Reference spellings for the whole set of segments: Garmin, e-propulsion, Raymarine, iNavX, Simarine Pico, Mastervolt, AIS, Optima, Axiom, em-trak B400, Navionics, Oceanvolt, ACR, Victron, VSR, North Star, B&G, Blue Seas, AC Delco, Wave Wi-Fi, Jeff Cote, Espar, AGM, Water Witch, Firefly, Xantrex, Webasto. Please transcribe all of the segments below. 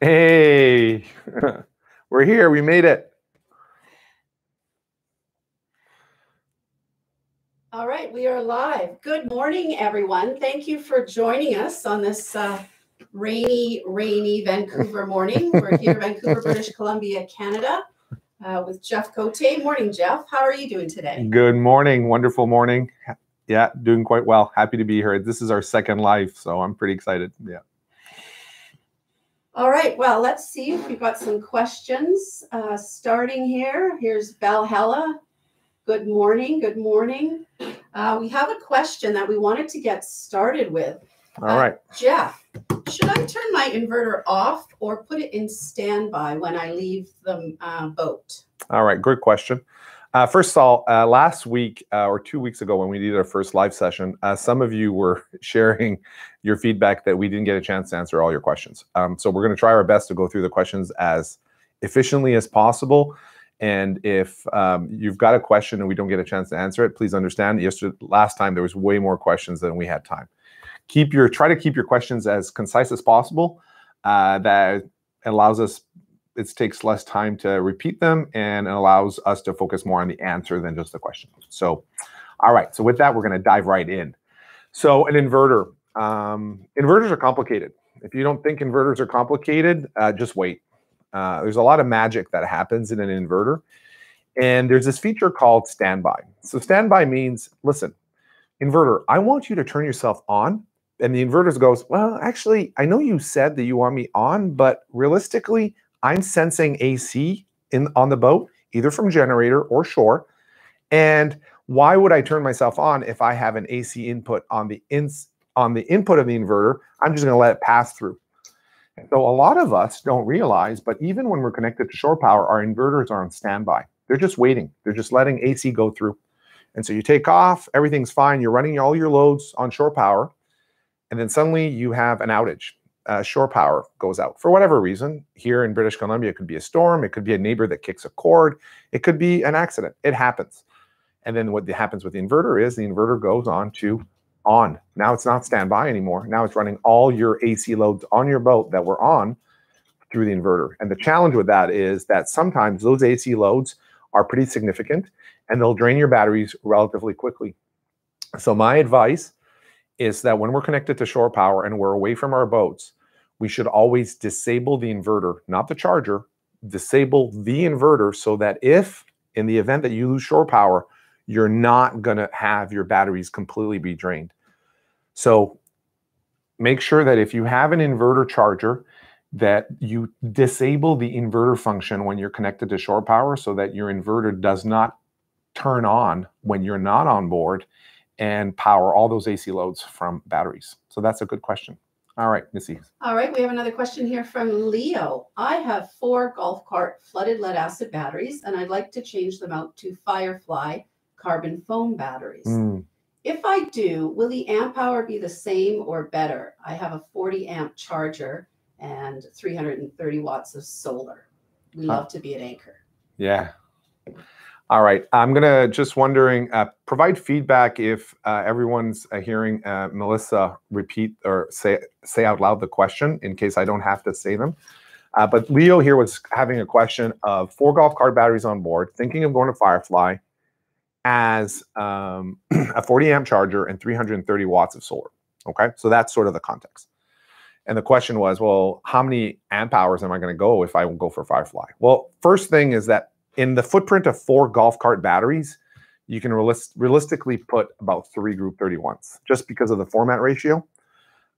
Hey, we're here. We made it. All right, we are live. Good morning, everyone. Thank you for joining us on this rainy Vancouver morning. We're here in Vancouver, British Columbia, Canada, with Jeff Cote. Morning, Jeff. How are you doing today? Good morning. Wonderful morning. Yeah, doing quite well. Happy to be here. This is our second live, so I'm pretty excited. Yeah. All right, well, let's see if we've got some questions starting here. Here's Valhalla. Good morning. Good morning. We have a question that we wanted to get started with. All right. Jeff, should I turn my inverter off or put it in standby when I leave the boat? All right, good question. First of all, last week or 2 weeks ago when we did our first live session, some of you were sharing your feedback that we didn't get a chance to answer all your questions. So we're going to try our best to go through the questions as efficiently as possible. And if you've got a question and we don't get a chance to answer it, please understand. Last time there was way more questions than we had time. Try to keep your questions as concise as possible. That allows us. It takes less time to repeat them and allows us to focus more on the answer than just the question. So, all right. So with that, we're going to dive right in. So an inverter. Inverters are complicated. If you don't think inverters are complicated, just wait. There's a lot of magic that happens in an inverter. And there's this feature called standby. So standby means, listen, inverter, I want you to turn yourself on. And the inverter goes, well, actually, I know you said that you want me on, but realistically, I'm sensing AC on the boat, either from generator or shore. And why would I turn myself on if I have an AC input on the input of the inverter? I'm just going to let it pass through. And so a lot of us don't realize, but even when we're connected to shore power, our inverters are on standby. They're just waiting. They're just letting AC go through. And so you take off, everything's fine. You're running all your loads on shore power. And then suddenly you have an outage. Shore power goes out for whatever reason. Here in British Columbia, it could be a storm. It could be a neighbor that kicks a cord. It could be an accident. It happens. And then what happens with the inverter is the inverter goes on to on. Now it's not standby anymore. Now it's running all your AC loads on your boat that were on through the inverter. And the challenge with that is that sometimes those AC loads are pretty significant and they'll drain your batteries relatively quickly. So my advice is that when we're connected to shore power and we're away from our boats, we should always disable the inverter, not the charger, disable the inverter so that if, in the event that you lose shore power, you're not going to have your batteries completely be drained. So make sure that if you have an inverter charger, that you disable the inverter function when you're connected to shore power so that your inverter does not turn on when you're not on board and power all those AC loads from batteries. So that's a good question. All right, Missy. All right, we have another question here from Leo. I have 4 golf cart flooded lead-acid batteries, and I'd like to change them out to Firefly carbon foam batteries. If I do, will the amp power be the same or better? I have a 40-amp charger and 330 watts of solar. We love to be at anchor. Yeah. All right. I'm going to just wondering, provide feedback if everyone's hearing Melissa repeat or say out loud the question in case I don't have to say them. But Leo here was having a question of 4 golf cart batteries on board, thinking of going to Firefly as a 40-amp charger and 330 watts of solar. Okay. So that's sort of the context. And the question was, well, how many amp hours am I going to go if I go for Firefly? Well, first thing is that in the footprint of 4 golf cart batteries, you can realistically put about 3 group 31s just because of the format ratio.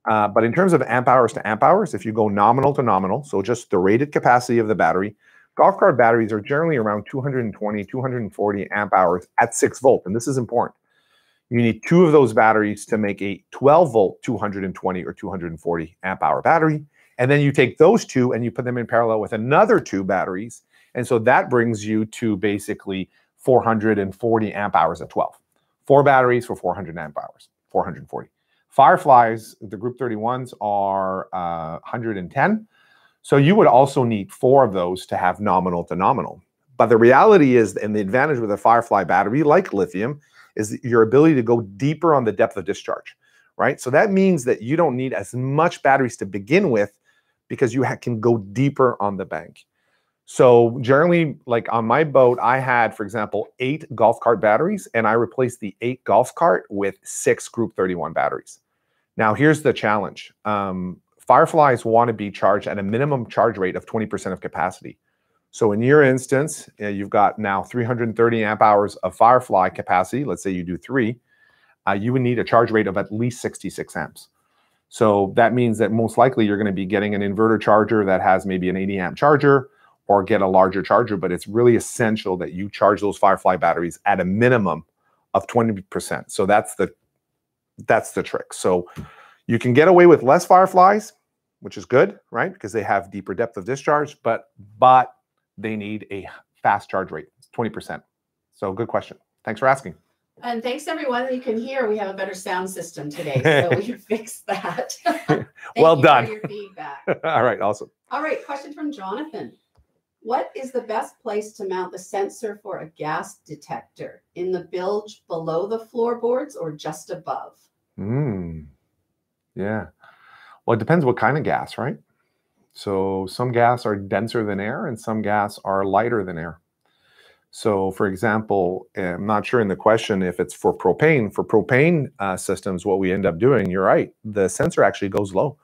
But in terms of amp hours to amp hours, if you go nominal to nominal, so just the rated capacity of the battery, golf cart batteries are generally around 220, 240 amp hours at 6 volt. And this is important. You need 2 of those batteries to make a 12 volt, 220 or 240 amp hour battery. And then you take those 2 and you put them in parallel with another 2 batteries. And so that brings you to basically 440 amp hours at 12. 4 batteries for 400 amp hours, 440. Fireflies, the group 31s are 110. So you would also need 4 of those to have nominal to nominal. But the reality is, and the advantage with a Firefly battery, like lithium, is your ability to go deeper on the depth of discharge, right? So that means that you don't need as much batteries to begin with because you can go deeper on the bank. So generally, like on my boat, I had, for example, 8 golf cart batteries, and I replaced the 8 golf cart with 6 Group 31 batteries. Now, here's the challenge. Fireflies want to be charged at a minimum charge rate of 20% of capacity. So in your instance, you've got now 330 amp hours of Firefly capacity. Let's say you do 3. You would need a charge rate of at least 66 amps. So that means that most likely you're going to be getting an inverter charger that has maybe an 80 amp charger, or get a larger charger, but it's really essential that you charge those Firefly batteries at a minimum of 20%. So that's the trick. So you can get away with less Fireflies, which is good, right? Because they have deeper depth of discharge, but they need a fast charge rate, 20%. So good question. Thanks for asking. And thanks everyone. You can hear we have a better sound system today, so we fixed that. Well done. For your feedback. All right, awesome. All right, question from Jonathan. What is the best place to mount the sensor for a gas detector? In the bilge below the floorboards or just above? Yeah. Well, it depends what kind of gas, right? So some gas are denser than air and some gas are lighter than air. So for example, I'm not sure in the question if it's for propane. For propane systems, what we end up doing, you're right, the sensor actually goes low,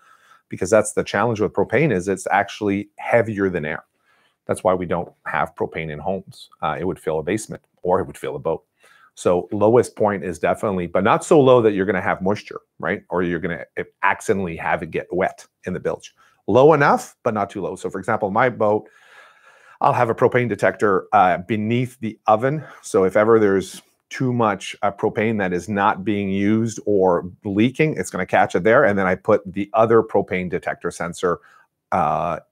because that's the challenge with propane is it's actually heavier than air. That's why we don't have propane in homes. It would fill a basement or it would fill a boat. So lowest point is definitely, but not so low that you're gonna have moisture, right? Or you're gonna accidentally have it get wet in the bilge. Low enough, but not too low. So for example, my boat, I'll have a propane detector beneath the oven. So if ever there's too much propane that is not being used or leaking, it's gonna catch it there. And then I put the other propane detector sensor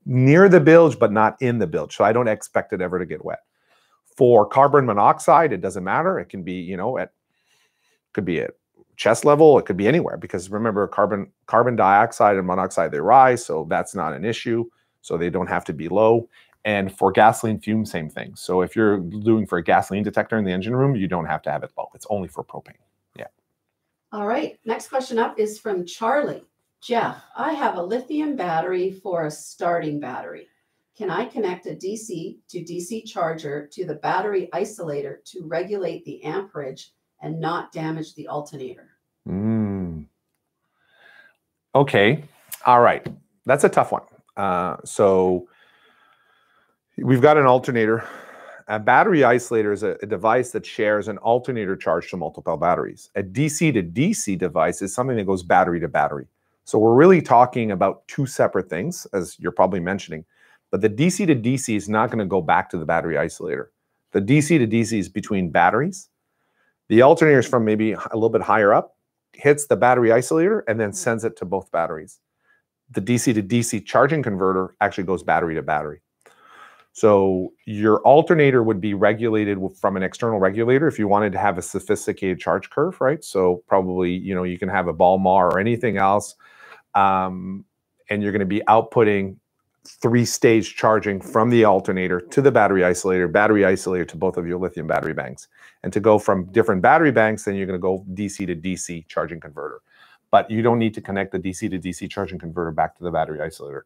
near the bilge, but not in the bilge. So I don't expect it ever to get wet. For carbon monoxide, it doesn't matter. It can be, you know, it could be at chest level. It could be anywhere, because remember, carbon dioxide and monoxide, they rise. So that's not an issue. So they don't have to be low. And for gasoline fume, same thing. So if you're doing for a gasoline detector in the engine room, you don't have to have it low. It's only for propane. Yeah. All right. Next question up is from Charlie. Jeff, I have a lithium battery for a starting battery. Can I connect a DC to DC charger to the battery isolator to regulate the amperage and not damage the alternator? Okay. All right. That's a tough one. So we've got an alternator. A battery isolator is a device that shares an alternator charge to multiple batteries. A DC to DC device is something that goes battery to battery. So we're really talking about two separate things, as you're probably mentioning. But the DC to DC is not going to go back to the battery isolator. The DC to DC is between batteries. The alternator is from maybe a little bit higher up, hits the battery isolator, and then sends it to both batteries. The DC to DC charging converter actually goes battery to battery. So your alternator would be regulated from an external regulator if you wanted to have a sophisticated charge curve, right? So probably, you know, you can have a Balmar or anything else. And you're going to be outputting 3-stage charging from the alternator to the battery isolator to both of your lithium battery banks. And to go from different battery banks, then you're going to go DC to DC charging converter. But you don't need to connect the DC to DC charging converter back to the battery isolator.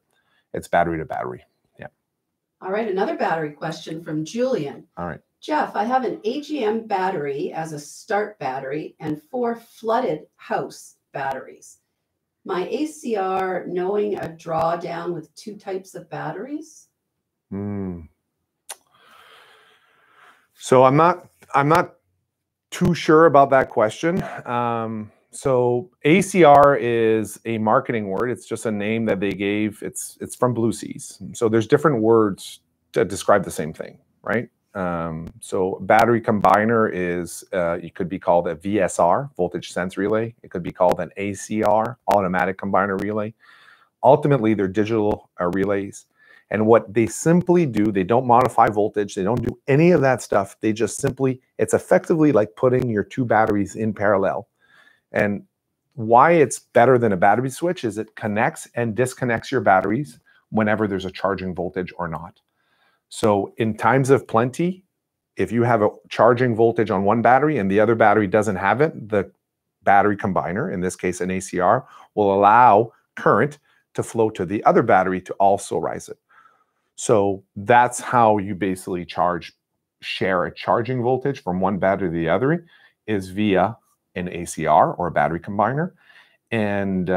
It's battery to battery. Yeah. All right. Another battery question from Julian. All right. Jeff, I have an AGM battery as a start battery and 4 flooded house batteries. My ACR knowing a drawdown with 2 types of batteries? So I'm not too sure about that question. So ACR is a marketing word. It's just a name that they gave. It's from Blue Seas. So there's different words to describe the same thing, right? So battery combiner is, it could be called a VSR, voltage sense relay. It could be called an ACR, automatic combiner relay. Ultimately, they're digital relays. And what they simply do, they don't modify voltage. They don't do any of that stuff. They just simply, it's effectively like putting your 2 batteries in parallel. And why it's better than a battery switch is it connects and disconnects your batteries whenever there's a charging voltage or not. So in times of plenty, if you have a charging voltage on one battery and the other battery doesn't have it, the battery combiner, in this case an ACR, will allow current to flow to the other battery to also rise it. So that's how you basically share a charging voltage from one battery to the other, is via an ACR or a battery combiner. And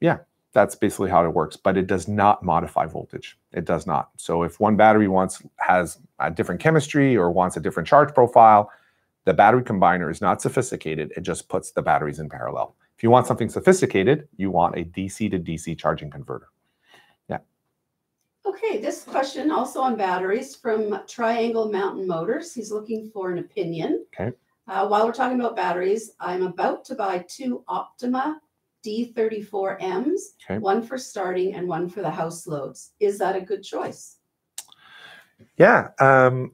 yeah, that's basically how it works, but it does not modify voltage. It does not. So if one battery has a different chemistry or wants a different charge profile, the battery combiner is not sophisticated. It just puts the batteries in parallel. If you want something sophisticated, you want a DC to DC charging converter. Yeah. Okay, this question also on batteries from Triangle Mountain Motors. He's looking for an opinion. Okay. While we're talking about batteries, I'm about to buy two Optima D34Ms, okay, one for starting and one for the house loads. Is that a good choice? Yeah,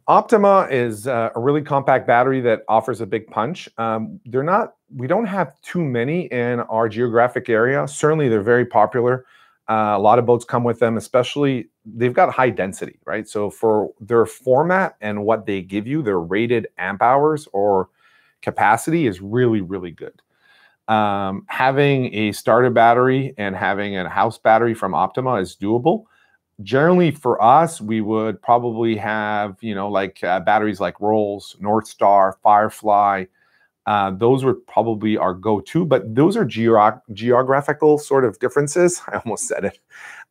Optima is a really compact battery that offers a big punch. We don't have too many in our geographic area. Certainly, they're very popular. A lot of boats come with them, especially they've got high density, right? So for their format and what they give you, their rated amp hours or capacity is really, really good. Having a starter battery and having a house battery from Optima is doable. Generally for us, we would probably have, you know, like batteries like Rolls, North Star, Firefly. Those were probably our go-to, but those are geographical sort of differences. I almost said it.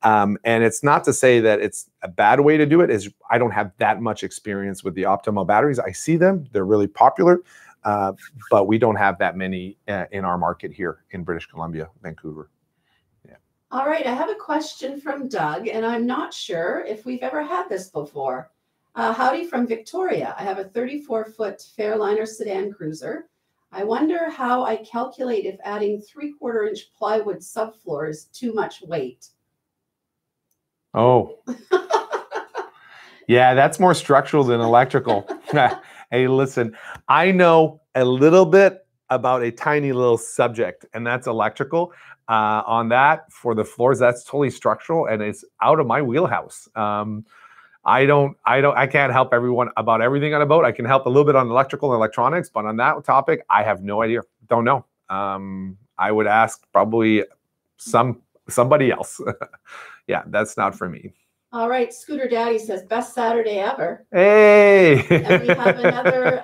And it's not to say that it's a bad way to do it. Is I don't have that much experience with the Optima batteries. I see them. They're really popular. But we don't have that many in our market here in British Columbia, Vancouver. Yeah. All right. I have a question from Doug, and I'm not sure if we've ever had this before. Howdy from Victoria. I have a 34-foot Fairliner sedan cruiser. I wonder how I calculate if adding 3/4-inch plywood subfloor is too much weight. Oh. Yeah, that's more structural than electrical. Hey, listen, I know a little bit about a tiny little subject, and that's electrical. On that, for the floors, that's totally structural, and it's out of my wheelhouse. I can't help everyone about everything on a boat. I can help a little bit on electrical and electronics, but on that topic, I have no idea. Don't know. I would ask probably somebody else. Yeah, that's not for me. All right, Scooter Daddy says, best Saturday ever. Hey! And we have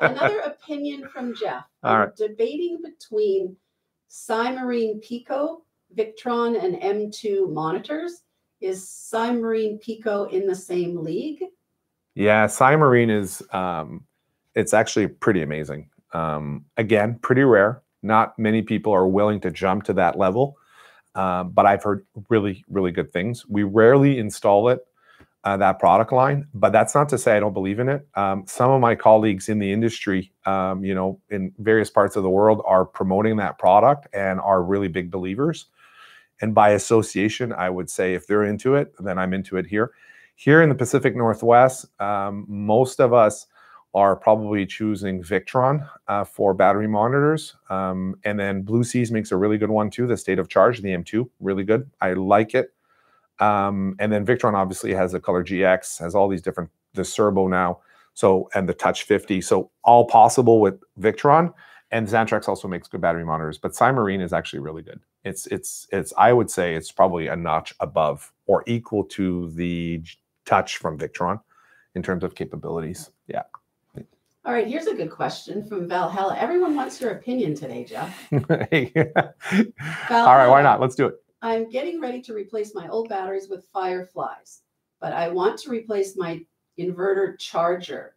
another opinion from Jeff. All right. Debating between Simarine Pico, Victron, and M2 monitors. Is Simarine Pico in the same league? Yeah, Simarine is, it's actually pretty amazing. Again, pretty rare. Not many people are willing to jump to that level. But I've heard really, really good things. We rarely install it. That product line, but that's not to say I don't believe in it. Some of my colleagues in the industry, you know, in various parts of the world are promoting that product and are really big believers. And by association, I would say if they're into it, then I'm into it here. Here in the Pacific Northwest, most of us are probably choosing Victron for battery monitors. And then Blue Seas makes a really good one too, the state of charge, the M2, really good. I like it. And then Victron obviously has the Color GX, has all these different, the Serbo now, so, and the Touch 50. So all possible with Victron. And Xantrex also makes good battery monitors, but Simarine is actually really good. I would say it's probably a notch above or equal to the Touch from Victron in terms of capabilities. Yeah. All right, here's a good question from Valhalla. Everyone wants your opinion today, Jeff. Yeah. All right, why not? Let's do it. I'm getting ready to replace my old batteries with Fireflies, but I want to replace my inverter charger.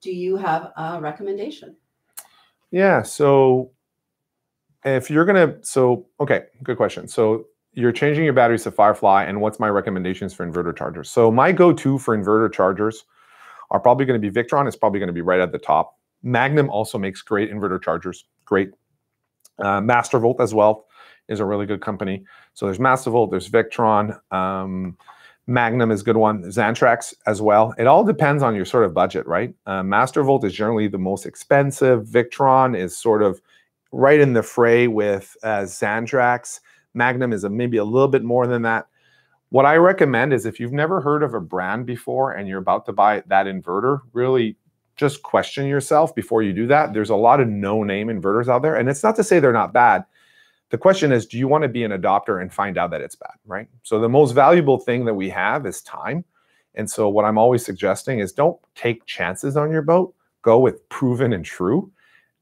Do you have a recommendation? Yeah, so if you're going to, so, okay, good question. So you're changing your batteries to Firefly, and what's my recommendations for inverter chargers? So my go-to for inverter chargers are probably going to be Victron. It's probably going to be right at the top. Magnum also makes great inverter chargers, great. Mastervolt as well is a really good company. So there's Mastervolt, there's Victron, Magnum is a good one, Xantrex as well. It all depends on your sort of budget, right? Mastervolt is generally the most expensive. Victron is sort of right in the fray with Xantrex. Magnum is maybe a little bit more than that. What I recommend is if you've never heard of a brand before and you're about to buy that inverter, really just question yourself before you do that. There's a lot of no-name inverters out there, and it's not to say they're not bad. The question is, do you want to be an adopter and find out that it's bad, right? So the most valuable thing that we have is time. And so what I'm always suggesting is don't take chances on your boat. Go with proven and true,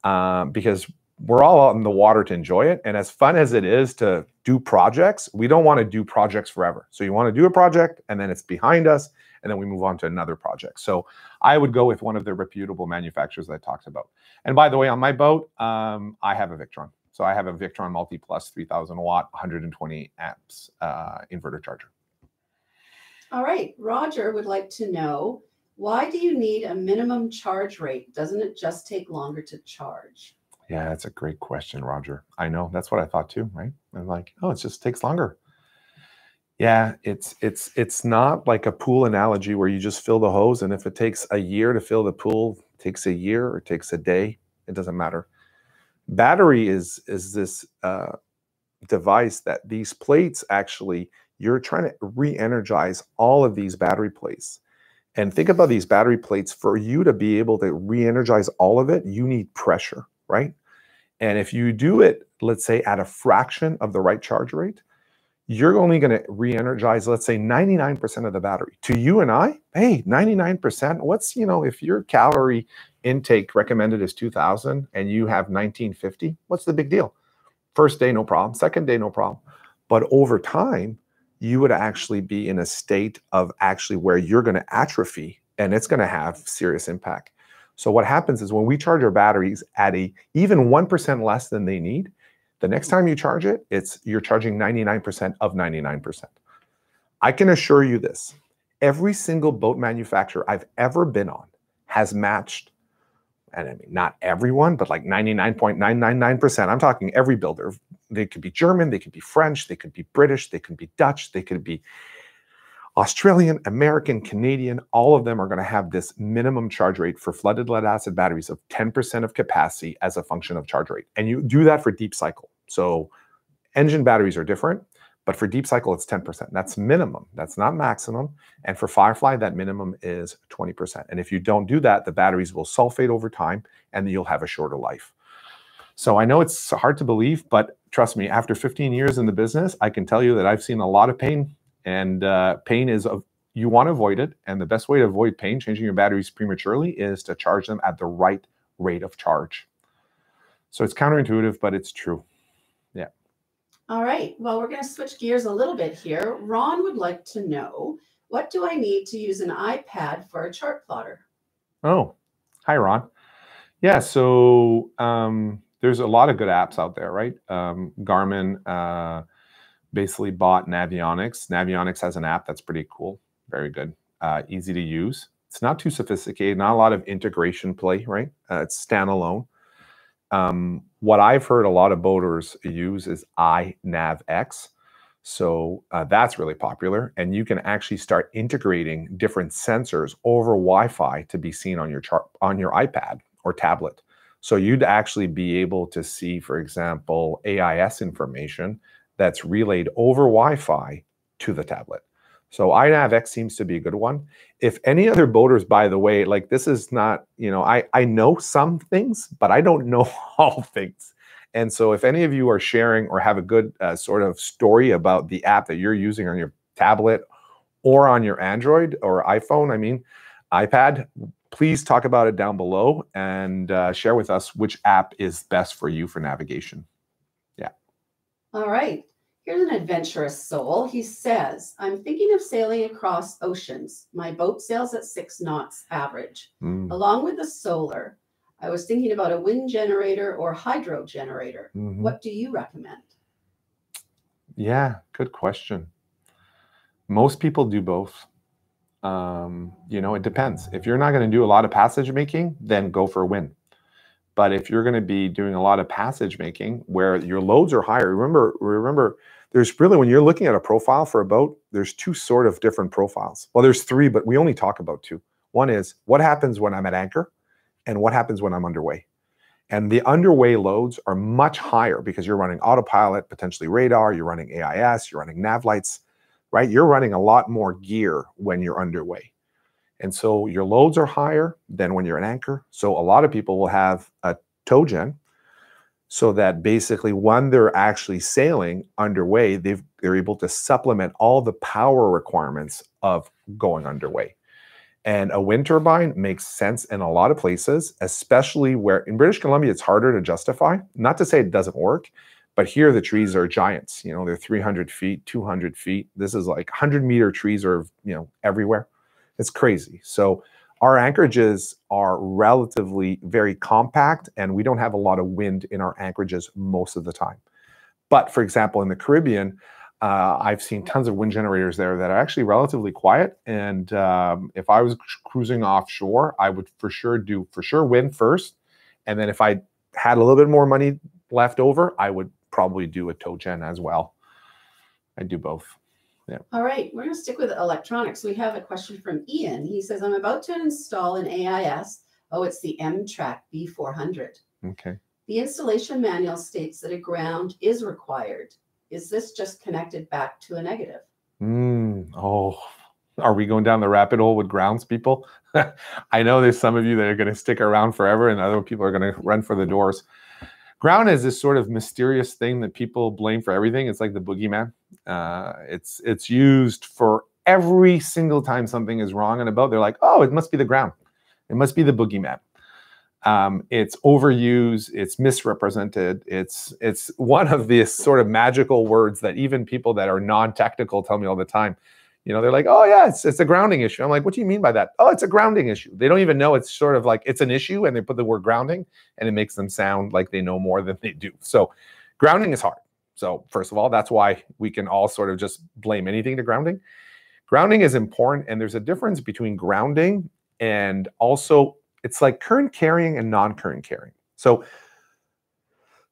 because we're all out in the water to enjoy it. And as fun as it is to do projects, we don't want to do projects forever. So you want to do a project and then it's behind us and then we move on to another project. So I would go with one of the reputable manufacturers that I talked about. And by the way, on my boat, I have a Victron. So I have a Victron Multi Plus 3,000 watt, 120 amps inverter charger. All right, Roger would like to know, why do you need a minimum charge rate? Doesn't it just take longer to charge? Yeah, that's a great question, Roger. I know, that's what I thought too, right? I'm like, oh, it just takes longer. Yeah, it's not like a pool analogy where you just fill the hose, and if it takes a year to fill the pool, it takes a year or it takes a day, it doesn't matter. Battery is this device that these plates actually, you're trying to re-energize all of these battery plates. And think about these battery plates. For you to be able to re-energize all of it, you need pressure, right? And if you do it, let's say, at a fraction of the right charge rate, you're only going to re-energize, let's say, 99% of the battery. To you and I, hey, 99%, what's, you know, if your calorie intake recommended is 2,000 and you have 1,950, what's the big deal? First day, no problem. Second day, no problem. But over time, you would actually be in a state of actually where you're going to atrophy, and it's going to have serious impact. So what happens is when we charge our batteries at a even 1% less than they need, the next time you charge it, it's you're charging 99% of 99%. I can assure you this. Every single boat manufacturer I've ever been on has matched, and I mean, not everyone, but like 99.999%. I'm talking every builder. They could be German, they could be French, they could be British, they could be Dutch, they could be Australian, American, Canadian. All of them are going to have this minimum charge rate for flooded lead acid batteries of 10% of capacity as a function of charge rate. And you do that for deep cycle. So engine batteries are different, but for deep cycle, it's 10%. That's minimum. That's not maximum. And for Firefly, that minimum is 20%. And if you don't do that, the batteries will sulfate over time and you'll have a shorter life. So I know it's hard to believe, but trust me, after 15 years in the business, I can tell you that I've seen a lot of pain. And pain is, you want to avoid it. And the best way to avoid pain, changing your batteries prematurely, is to charge them at the right rate of charge. So it's counterintuitive, but it's true. Yeah. All right. Well, we're going to switch gears a little bit here. Ron would like to know, what do I need to use an iPad for a chart plotter? Oh, hi, Ron. Yeah, so... there's a lot of good apps out there, right? Garmin basically bought Navionics. Navionics has an app that's pretty cool, very good, easy to use. It's not too sophisticated, not a lot of integration play, right? It's standalone. What I've heard a lot of boaters use is iNavX. So that's really popular. And you can actually start integrating different sensors over Wi-Fi to be seen on your chart, on your iPad or tablet. So you'd actually be able to see, for example, AIS information that's relayed over Wi-Fi to the tablet. So iNavX seems to be a good one. If any other boaters, by the way, like this is not, you know, I know some things, but I don't know all things. And so if any of you are sharing or have a good sort of story about the app that you're using on your tablet or on your Android or iPhone, I mean, iPad, please talk about it down below and share with us which app is best for you for navigation. Yeah. All right. Here's an adventurous soul. He says, I'm thinking of sailing across oceans. My boat sails at 6 knots average. Along with the solar, I was thinking about a wind generator or hydro generator. What do you recommend? Yeah, good question. Most people do both. You know, it depends. If you're not going to do a lot of passage making, then go for a wind. But if you're going to be doing a lot of passage making where your loads are higher, remember, there's really, when you're looking at a profile for a boat, there's two sort of different profiles. Well, there's three, but we only talk about two. One is what happens when I'm at anchor and what happens when I'm underway. And the underway loads are much higher because you're running autopilot, potentially radar, you're running AIS, you're running nav lights. Right? You're running a lot more gear when you're underway. And so your loads are higher than when you're an anchor. So a lot of people will have a tow gen so that basically when they're actually sailing underway, they're able to supplement all the power requirements of going underway. And a wind turbine makes sense in a lot of places, especially where in British Columbia, it's harder to justify. Not to say it doesn't work, but here the trees are giants. You know, they're 300 feet, 200 feet. This is like 100-meter trees are, you know, everywhere. It's crazy. So our anchorages are relatively very compact, and we don't have a lot of wind in our anchorages most of the time. But for example, in the Caribbean, I've seen tons of wind generators there that are actually relatively quiet. And if I was cruising offshore, I would for sure wind first. And then if I had a little bit more money left over, I would probably do a tow gen as well. I do both. Yeah. All right, we're going to stick with electronics. We have a question from Ian. He says, I'm about to install an AIS. Oh, it's the em-trak B400. Okay. The installation manual states that a ground is required. Is this just connected back to a negative? Oh, are we going down the rabbit hole with grounds, people? I know there's some of you that are going to stick around forever and other people are going to run for the doors. Ground is this sort of mysterious thing that people blame for everything. It's like the boogeyman. It's used for every single time something is wrong in a boat. They're like, oh, it must be the ground. It must be the boogeyman. It's overused. It's misrepresented. It's one of these sort of magical words that even people that are non-technical tell me all the time. You know, they're like, oh, yeah, it's a grounding issue. I'm like, what do you mean by that? Oh, it's a grounding issue. They don't even know it's sort of like it's an issue, and they put the word grounding, and it makes them sound like they know more than they do. So grounding is hard. So first of all, that's why we can all sort of just blame anything to grounding. Grounding is important, and there's a difference between grounding and also it's like current carrying and non-current carrying. So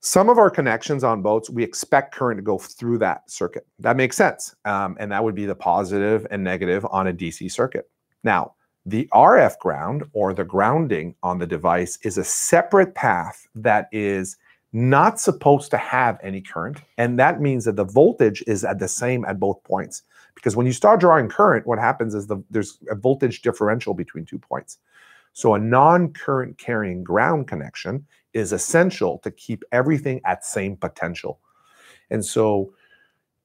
some of our connections on boats, we expect current to go through that circuit. That makes sense. And that would be the positive and negative on a DC circuit. Now, the RF ground or the grounding on the device is a separate path that is not supposed to have any current. And that means that the voltage is at the same at both points. Because when you start drawing current, what happens is there's a voltage differential between 2 points. So a non-current carrying ground connection is essential to keep everything at same potential. And so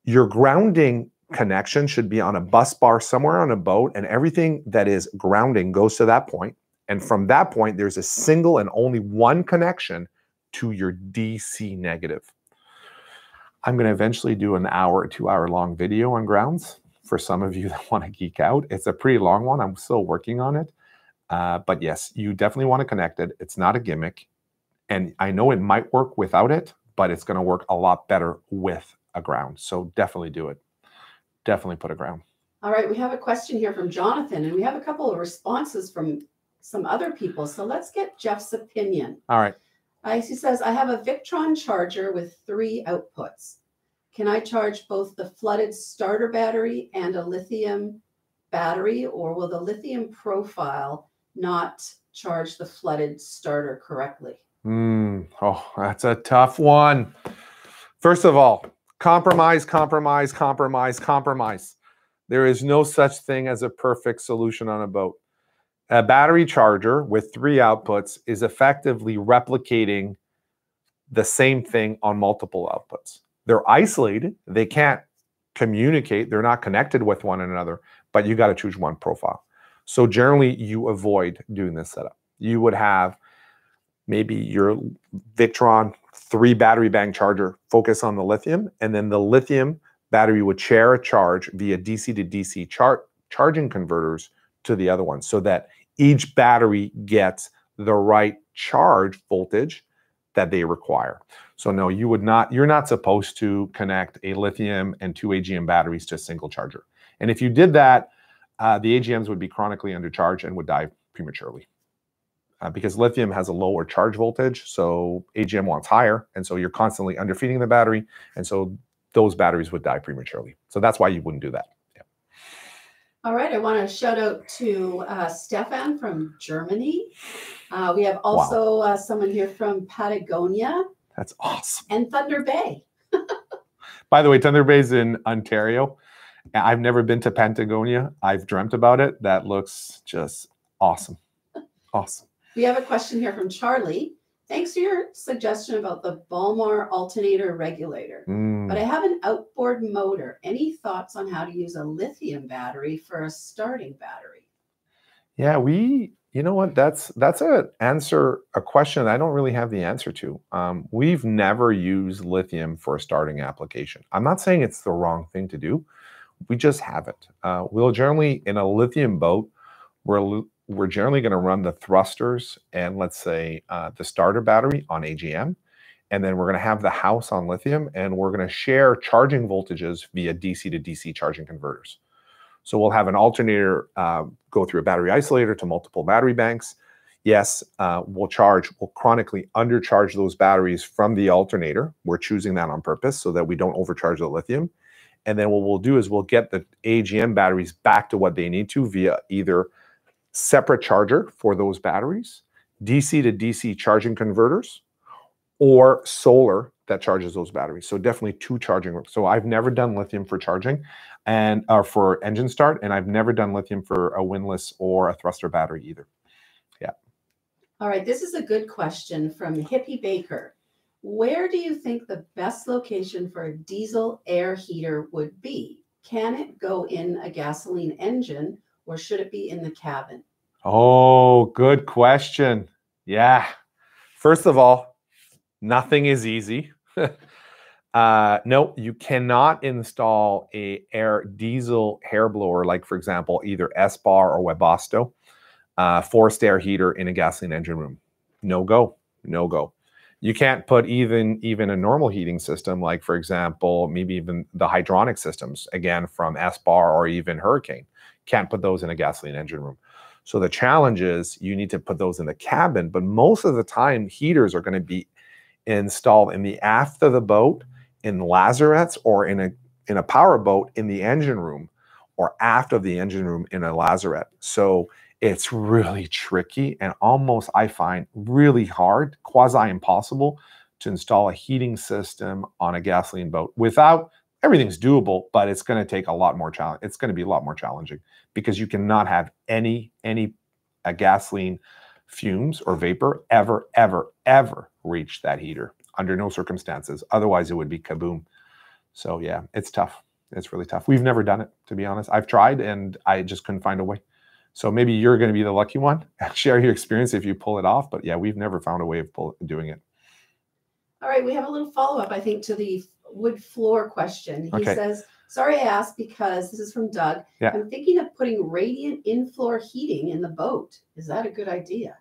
your grounding connection should be on a bus bar somewhere on a boat, and everything that is grounding goes to that point. And from that point, there's a single and only one connection to your DC negative. I'm going to eventually do an hour or 2 hour long video on grounds for some of you that want to geek out. It's a pretty long one. I'm still working on it. But yes, you definitely want to connect it. It's not a gimmick. And I know it might work without it, but it's going to work a lot better with a ground. So definitely do it. Definitely put a ground. All right. We have a question here from Jonathan, and we have a couple of responses from some other people. So let's get Jeff's opinion. All right. He says, I have a Victron charger with 3 outputs. Can I charge both the flooded starter battery and a lithium battery, or will the lithium profile not charge the flooded starter correctly? Oh, that's a tough one. First of all, compromise, compromise, compromise, compromise. There is no such thing as a perfect solution on a boat. A battery charger with 3 outputs is effectively replicating the same thing on multiple outputs. They're isolated. They can't communicate. They're not connected with one another, but you got to choose one profile. So generally, you avoid doing this setup. You would have maybe your Victron 3 battery bank charger focus on the lithium, and then the lithium battery would share a charge via DC to DC charging converters to the other one so that each battery gets the right charge voltage that they require. So no, you would not, you're not supposed to connect a lithium and 2 AGM batteries to a single charger. And if you did that, the AGMs would be chronically undercharged and would die prematurely. Because lithium has a lower charge voltage, so AGM wants higher, and so you're constantly underfeeding the battery, and so those batteries would die prematurely. So that's why you wouldn't do that. Yeah. All right, I want to shout out to Stefan from Germany. We have also someone here from Patagonia. That's awesome. And Thunder Bay. By the way, Thunder Bay's in Ontario. I've never been to Patagonia. I've dreamt about it. That looks just awesome. Awesome. We have a question here from Charlie. Thanks for your suggestion about the Balmar alternator regulator, but I have an outboard motor. Any thoughts on how to use a lithium battery for a starting battery? Yeah, you know what, that's a question I don't really have the answer to. We've never used lithium for a starting application. I'm not saying it's the wrong thing to do. We just haven't. We'll generally, in a lithium boat, we're generally going to run the thrusters and, let's say, the starter battery on AGM. And then we're going to have the house on lithium, and we're going to share charging voltages via DC to DC charging converters. So we'll have an alternator go through a battery isolator to multiple battery banks. Yes, we'll chronically undercharge those batteries from the alternator. We're choosing that on purpose so that we don't overcharge the lithium. And then what we'll do is we'll get the AGM batteries back to what they need to via either separate charger for those batteries, DC to DC charging converters, or solar that charges those batteries. So definitely two charging. So I've never done lithium for charging and for engine start, and I've never done lithium for a windlass or a thruster battery either. Yeah. All right. This is a good question from Hippie Baker. Where do you think the best location for a diesel air heater would be? Can it go in a gasoline engine, or should it be in the cabin? Oh, good question. Yeah. First of all, nothing is easy. No, you cannot install a diesel hair blower, like, for example, either Espar or Webasto, forced air heater in a gasoline engine room. No go. No go. You can't put even a normal heating system, like, for example, maybe even the hydronic systems, again, from Espar or even Hurricane. Can't put those in a gasoline engine room. So the challenge is you need to put those in the cabin, but most of the time heaters are going to be installed in the aft of the boat, in lazarettes, or in a power boat in the engine room, or aft of the engine room in a lazarette. So it's really tricky and almost, I find, really hard, quasi-impossible to install a heating system on a gasoline boat. Without, everything's doable, but it's going to take a lot more challenge. It's going to be a lot more challenging because you cannot have any gasoline fumes or vapor ever, ever, ever reach that heater under no circumstances. Otherwise, it would be kaboom. So yeah, it's tough. It's really tough. We've never done it, to be honest. I've tried and I just couldn't find a way. So maybe you're going to be the lucky one. Share your experience if you pull it off. But yeah, we've never found a way of doing it. All right. We have a little follow-up, I think, to the wood floor question. He says, sorry I asked because this is from Doug. Yeah. I'm thinking of putting radiant in-floor heating in the boat. Is that a good idea?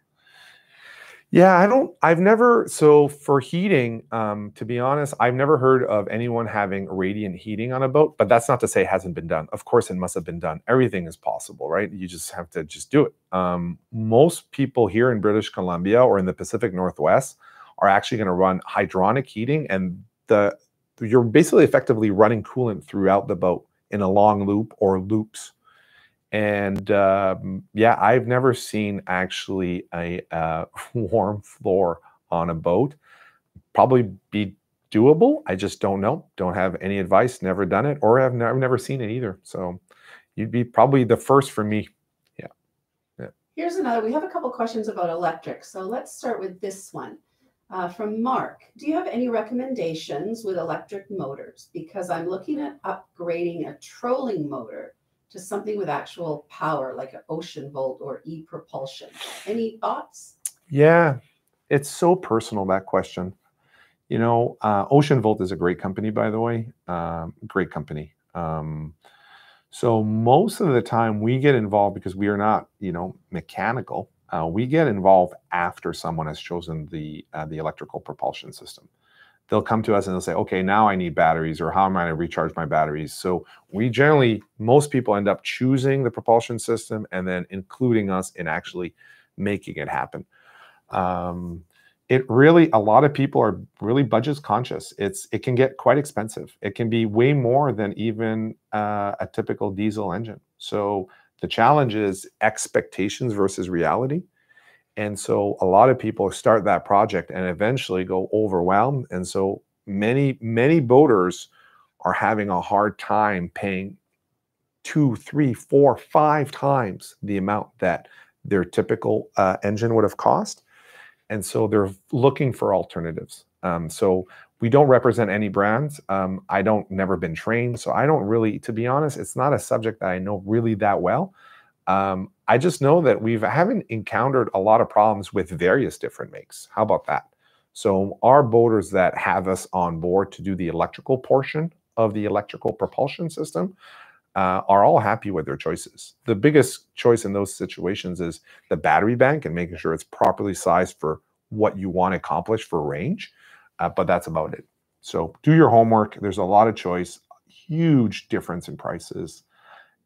Yeah, I've never, so for heating, to be honest, I've never heard of anyone having radiant heating on a boat, but that's not to say it hasn't been done. Of course, it must have been done. Everything is possible, right? You just have to just do it. Most people here in British Columbia or in the Pacific Northwest are actually going to run hydronic heating, and you're basically effectively running coolant throughout the boat in a long loop or loops. And yeah, I've never seen actually a warm floor on a boat. Probably be doable. I just don't know. Don't have any advice. Never done it, or I've never seen it either. So you'd be probably the first for me. Yeah. Yeah. Here's another. We have a couple questions about electric. So let's start with this one from Mark. Do you have any recommendations with electric motors? Because I'm looking at upgrading a trolling motor to something with actual power, like an Oceanvolt or e-propulsion. Any thoughts? Yeah, it's so personal, that question. You know, Oceanvolt is a great company, by the way. Great company. So most of the time we get involved because we are not, you know, mechanical. We get involved after someone has chosen the electrical propulsion system. They'll come to us and they'll say, okay, now I need batteries, or how am I going to recharge my batteries? So we generally, most people end up choosing the propulsion system and then including us in actually making it happen. It really, a lot of people are really budget conscious. It can get quite expensive. It can be way more than even a typical diesel engine. So the challenge is expectations versus reality. And so a lot of people start that project and eventually go overwhelmed. And so many, many boaters are having a hard time paying 2, 3, 4, 5 times the amount that their typical engine would have cost. And so they're looking for alternatives. So we don't represent any brands. I don't, never been trained. So I don't really, to be honest, it's not a subject that I know really that well. I just know that we haven't encountered a lot of problems with various different makes. How about that? So our boaters that have us on board to do the electrical portion of the electrical propulsion system are all happy with their choices. The biggest choice in those situations is the battery bank and making sure it's properly sized for what you want to accomplish for range, but that's about it. So do your homework. There's a lot of choice, huge difference in prices.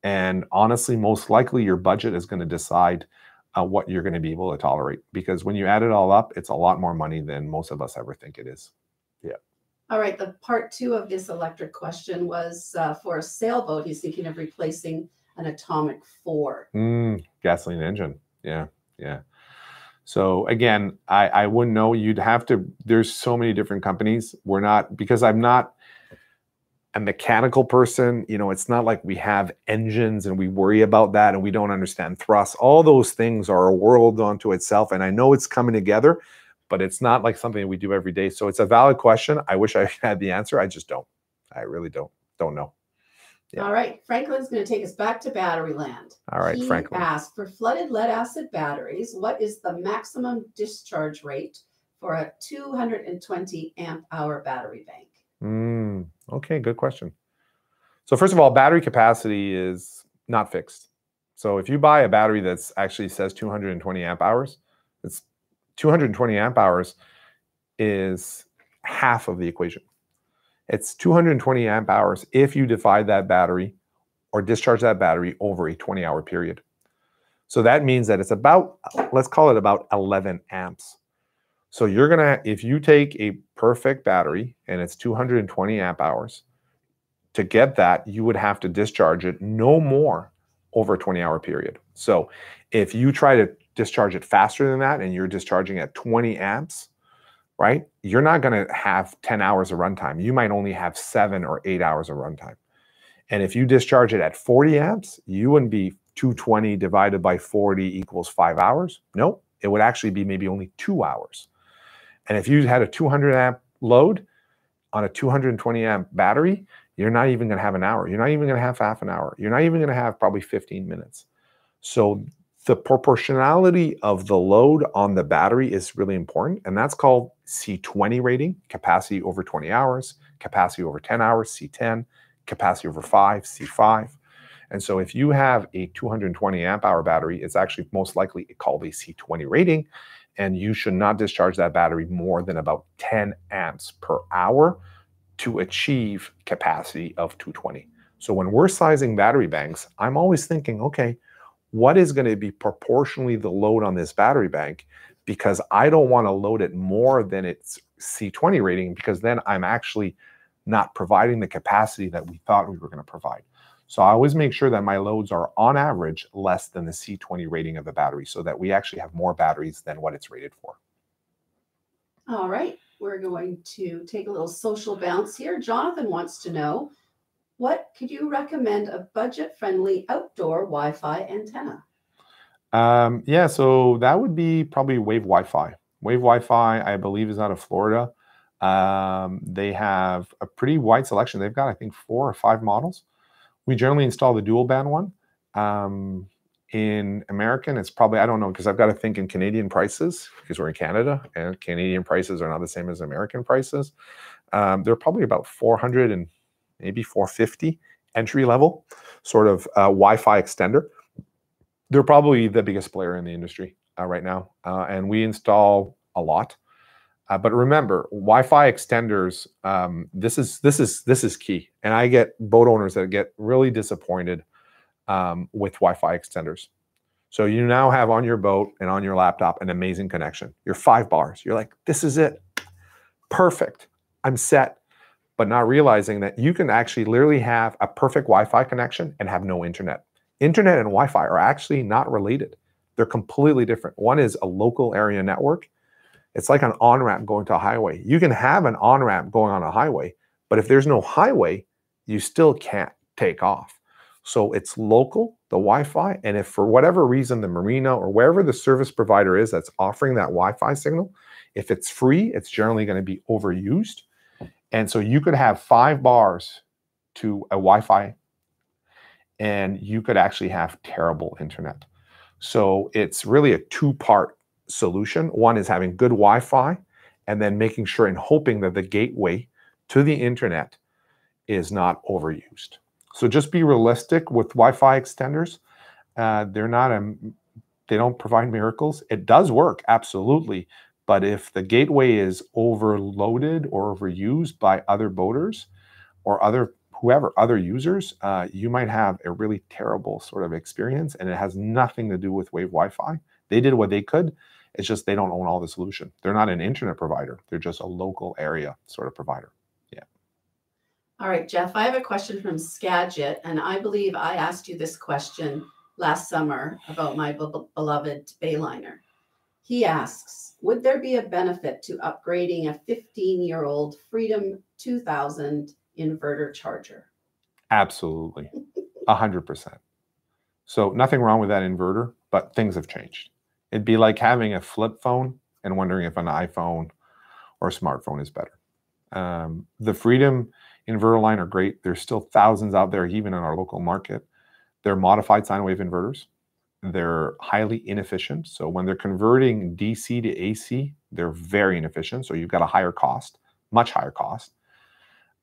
And honestly, most likely your budget is going to decide what you're going to be able to tolerate, because when you add it all up, it's a lot more money than most of us ever think it is. Yeah. All right. The part two of this electric question was for a sailboat. He's thinking of replacing an Atomic 4. Gasoline engine. Yeah. Yeah. So again, I wouldn't know. You'd have to, there's so many different companies. We're not, because I'm not a mechanical person, you know, it's not like we have engines and we worry about that and we don't understand thrust. All those things are a world unto itself. And I know it's coming together, but it's not like something that we do every day. So it's a valid question. I wish I had the answer. I just don't. I really don't know. Yeah. All right. Franklin's going to take us back to battery land. All right, he Franklin asked, for flooded lead acid batteries, what is the maximum discharge rate for a 220 amp hour battery bank? Okay, good question. So first of all, battery capacity is not fixed. So if you buy a battery that's actually says 220 amp hours, it's 220 amp hours is half of the equation. It's 220 amp hours if you divide that battery or discharge that battery over a 20-hour period. So that means that it's about, let's call it about 11 amps. So you're going to, if you take a perfect battery and it's 220 amp hours, to get that, you would have to discharge it no more over a 20-hour period. So if you try to discharge it faster than that and you're discharging at 20 amps, right, you're not going to have 10 hours of runtime. You might only have 7 or 8 hours of runtime. And if you discharge it at 40 amps, you wouldn't be 220 divided by 40 equals 5 hours. Nope, it would actually be maybe only 2 hours. And if you had a 200 amp load on a 220 amp battery, you're not even going to have an hour. You're not even going to have half an hour. You're not even going to have probably 15 minutes. So the proportionality of the load on the battery is really important. And that's called C20 rating, capacity over 20 hours, capacity over 10 hours, C10, capacity over 5, C5. And so if you have a 220 amp hour battery, it's actually most likely called a C20 rating. And you should not discharge that battery more than about 10 amps per hour to achieve capacity of 220. So when we're sizing battery banks, I'm always thinking, okay, what is going to be proportionally the load on this battery bank? Because I don't want to load it more than its C20 rating, because then I'm actually not providing the capacity that we thought we were going to provide. So I always make sure that my loads are on average less than the C20 rating of the battery, so that we actually have more batteries than what it's rated for. All right. We're going to take a little social bounce here. Jonathan wants to know, what could you recommend a budget-friendly outdoor Wi-Fi antenna? Yeah, so that would be probably Wave Wi-Fi. Wave Wi-Fi, I believe, is out of Florida. They have a pretty wide selection. They've got, I think, 4 or 5 models. We generally install the dual band one. In American, it's probably, I don't know, because I've got to think in Canadian prices, because we're in Canada, and Canadian prices are not the same as American prices. They're probably about 400 and maybe 450 entry level sort of Wi-Fi extender. They're probably the biggest player in the industry right now, and we install a lot. But remember, Wi-Fi extenders, this is key. And I get boat owners that get really disappointed with Wi-Fi extenders. So you now have on your boat and on your laptop an amazing connection. You're 5 bars. You're like, this is it. Perfect. I'm set. But not realizing that you can actually literally have a perfect Wi-Fi connection and have no internet. Internet and Wi-Fi are actually not related. They're completely different. One is a local area network. It's like an on-ramp going to a highway. You can have an on-ramp going on a highway, but if there's no highway, you still can't take off. So it's local. the Wi-Fi, and if for whatever reason the marina or wherever the service provider is that's offering that Wi-Fi signal, if it's free, it's generally going to be overused. And so you could have 5 bars to a Wi-Fi and you could actually have terrible internet. So it's really a two-part solution. One is having good Wi-Fi and then making sure and hoping that the gateway to the internet is not overused. So just be realistic with Wi-Fi extenders. They don't provide miracles. It does work, absolutely. But if the gateway is overloaded or overused by other boaters or other users, you might have a really terrible sort of experience, and it has nothing to do with Wave Wi-Fi. They did what they could. It's just they don't own all the solution. They're not an internet provider. They're just a local area sort of provider. Yeah. All right, Jeff, I have a question from Skagit, and I believe I asked you this question last summer about my beloved Bayliner. He asks, would there be a benefit to upgrading a 15-year-old Freedom 2000 inverter charger? Absolutely, 100%. So nothing wrong with that inverter, but things have changed. It'd be like having a flip phone and wondering if an iPhone or a smartphone is better. The Freedom inverter line are great. There's still thousands out there, even in our local market. They're modified sine wave inverters. They're highly inefficient. So when they're converting DC to AC, they're very inefficient. So you've got a higher cost, much higher cost.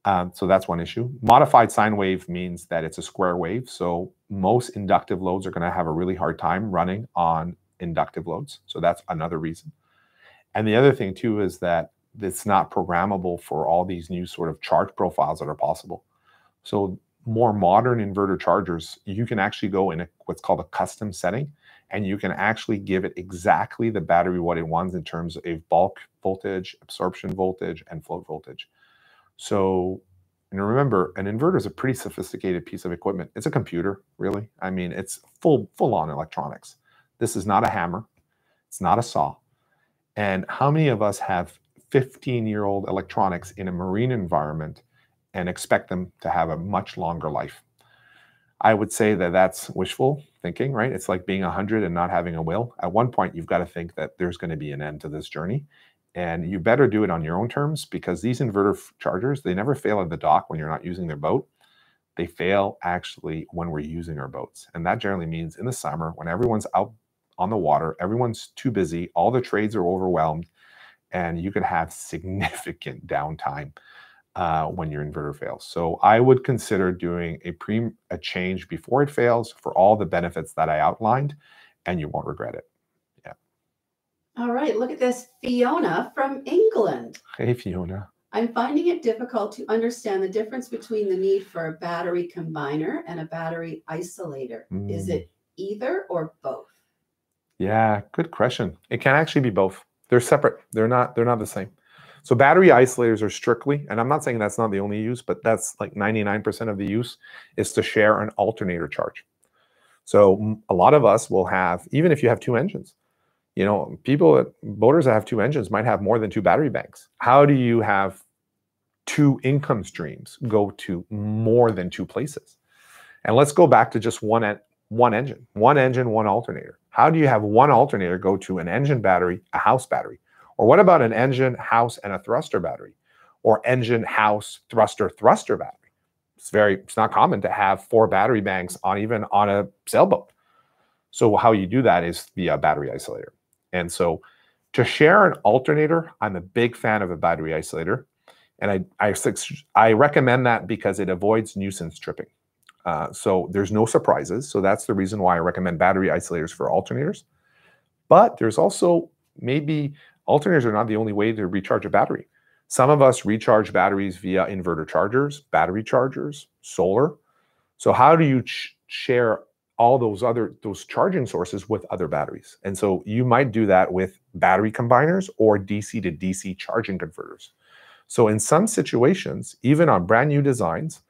So that's one issue. Modified sine wave means that it's a square wave. So most inductive loads are going to have a really hard time running on inductive loads. So that's another reason. And the other thing too is that it's not programmable for all these new sort of charge profiles that are possible. So more modern inverter chargers, you can actually go in what's called a custom setting, and you can actually give it exactly the battery what it wants in terms of bulk voltage, absorption voltage, and float voltage. So, and remember, an inverter is a pretty sophisticated piece of equipment. It's a computer, really. I mean, it's full-on electronics. This is not a hammer. It's not a saw. And how many of us have 15-year-old electronics in a marine environment and expect them to have a much longer life? I would say that that's wishful thinking, right? It's like being 100 and not having a will. At one point, you've got to think that there's going to be an end to this journey, and you better do it on your own terms, because these inverter chargers, they never fail at the dock when you're not using their boat. They fail actually when we're using our boats. And that generally means in the summer, when everyone's out on the water, everyone's too busy, all the trades are overwhelmed, and you can have significant downtime when your inverter fails. So I would consider doing a change before it fails for all the benefits that I outlined, and you won't regret it. Yeah. All right, look at this. Fiona from England. Hey, Fiona. I'm finding it difficult to understand the difference between the need for a battery combiner and a battery isolator. Is it either or both? Yeah, good question. It can actually be both. They're separate. They're not the same. So battery isolators are strictly, and I'm not saying that's not the only use, but that's like 99% of the use, is to share an alternator charge. So a lot of us will have, even if you have 2 engines, you know, boaters that have 2 engines might have more than 2 battery banks. How do you have 2 income streams go to more than 2 places? And let's go back to just one engine, one alternator. How do you have one alternator go to an engine battery, a house battery? Or what about an engine, house, and a thruster battery? Or engine, house, thruster, thruster battery? It's not common to have 4 battery banks on even on a sailboat. So how you do that is via battery isolator. And so to share an alternator, I'm a big fan of a battery isolator. And I recommend that because it avoids nuisance tripping. So there's no surprises. So that's the reason why I recommend battery isolators for alternators. But there's also, maybe alternators are not the only way to recharge a battery. Some of us recharge batteries via inverter chargers, battery chargers, solar. So how do you share all those charging sources with other batteries? And so you might do that with battery combiners or DC to DC charging converters. So in some situations, even on brand new designs,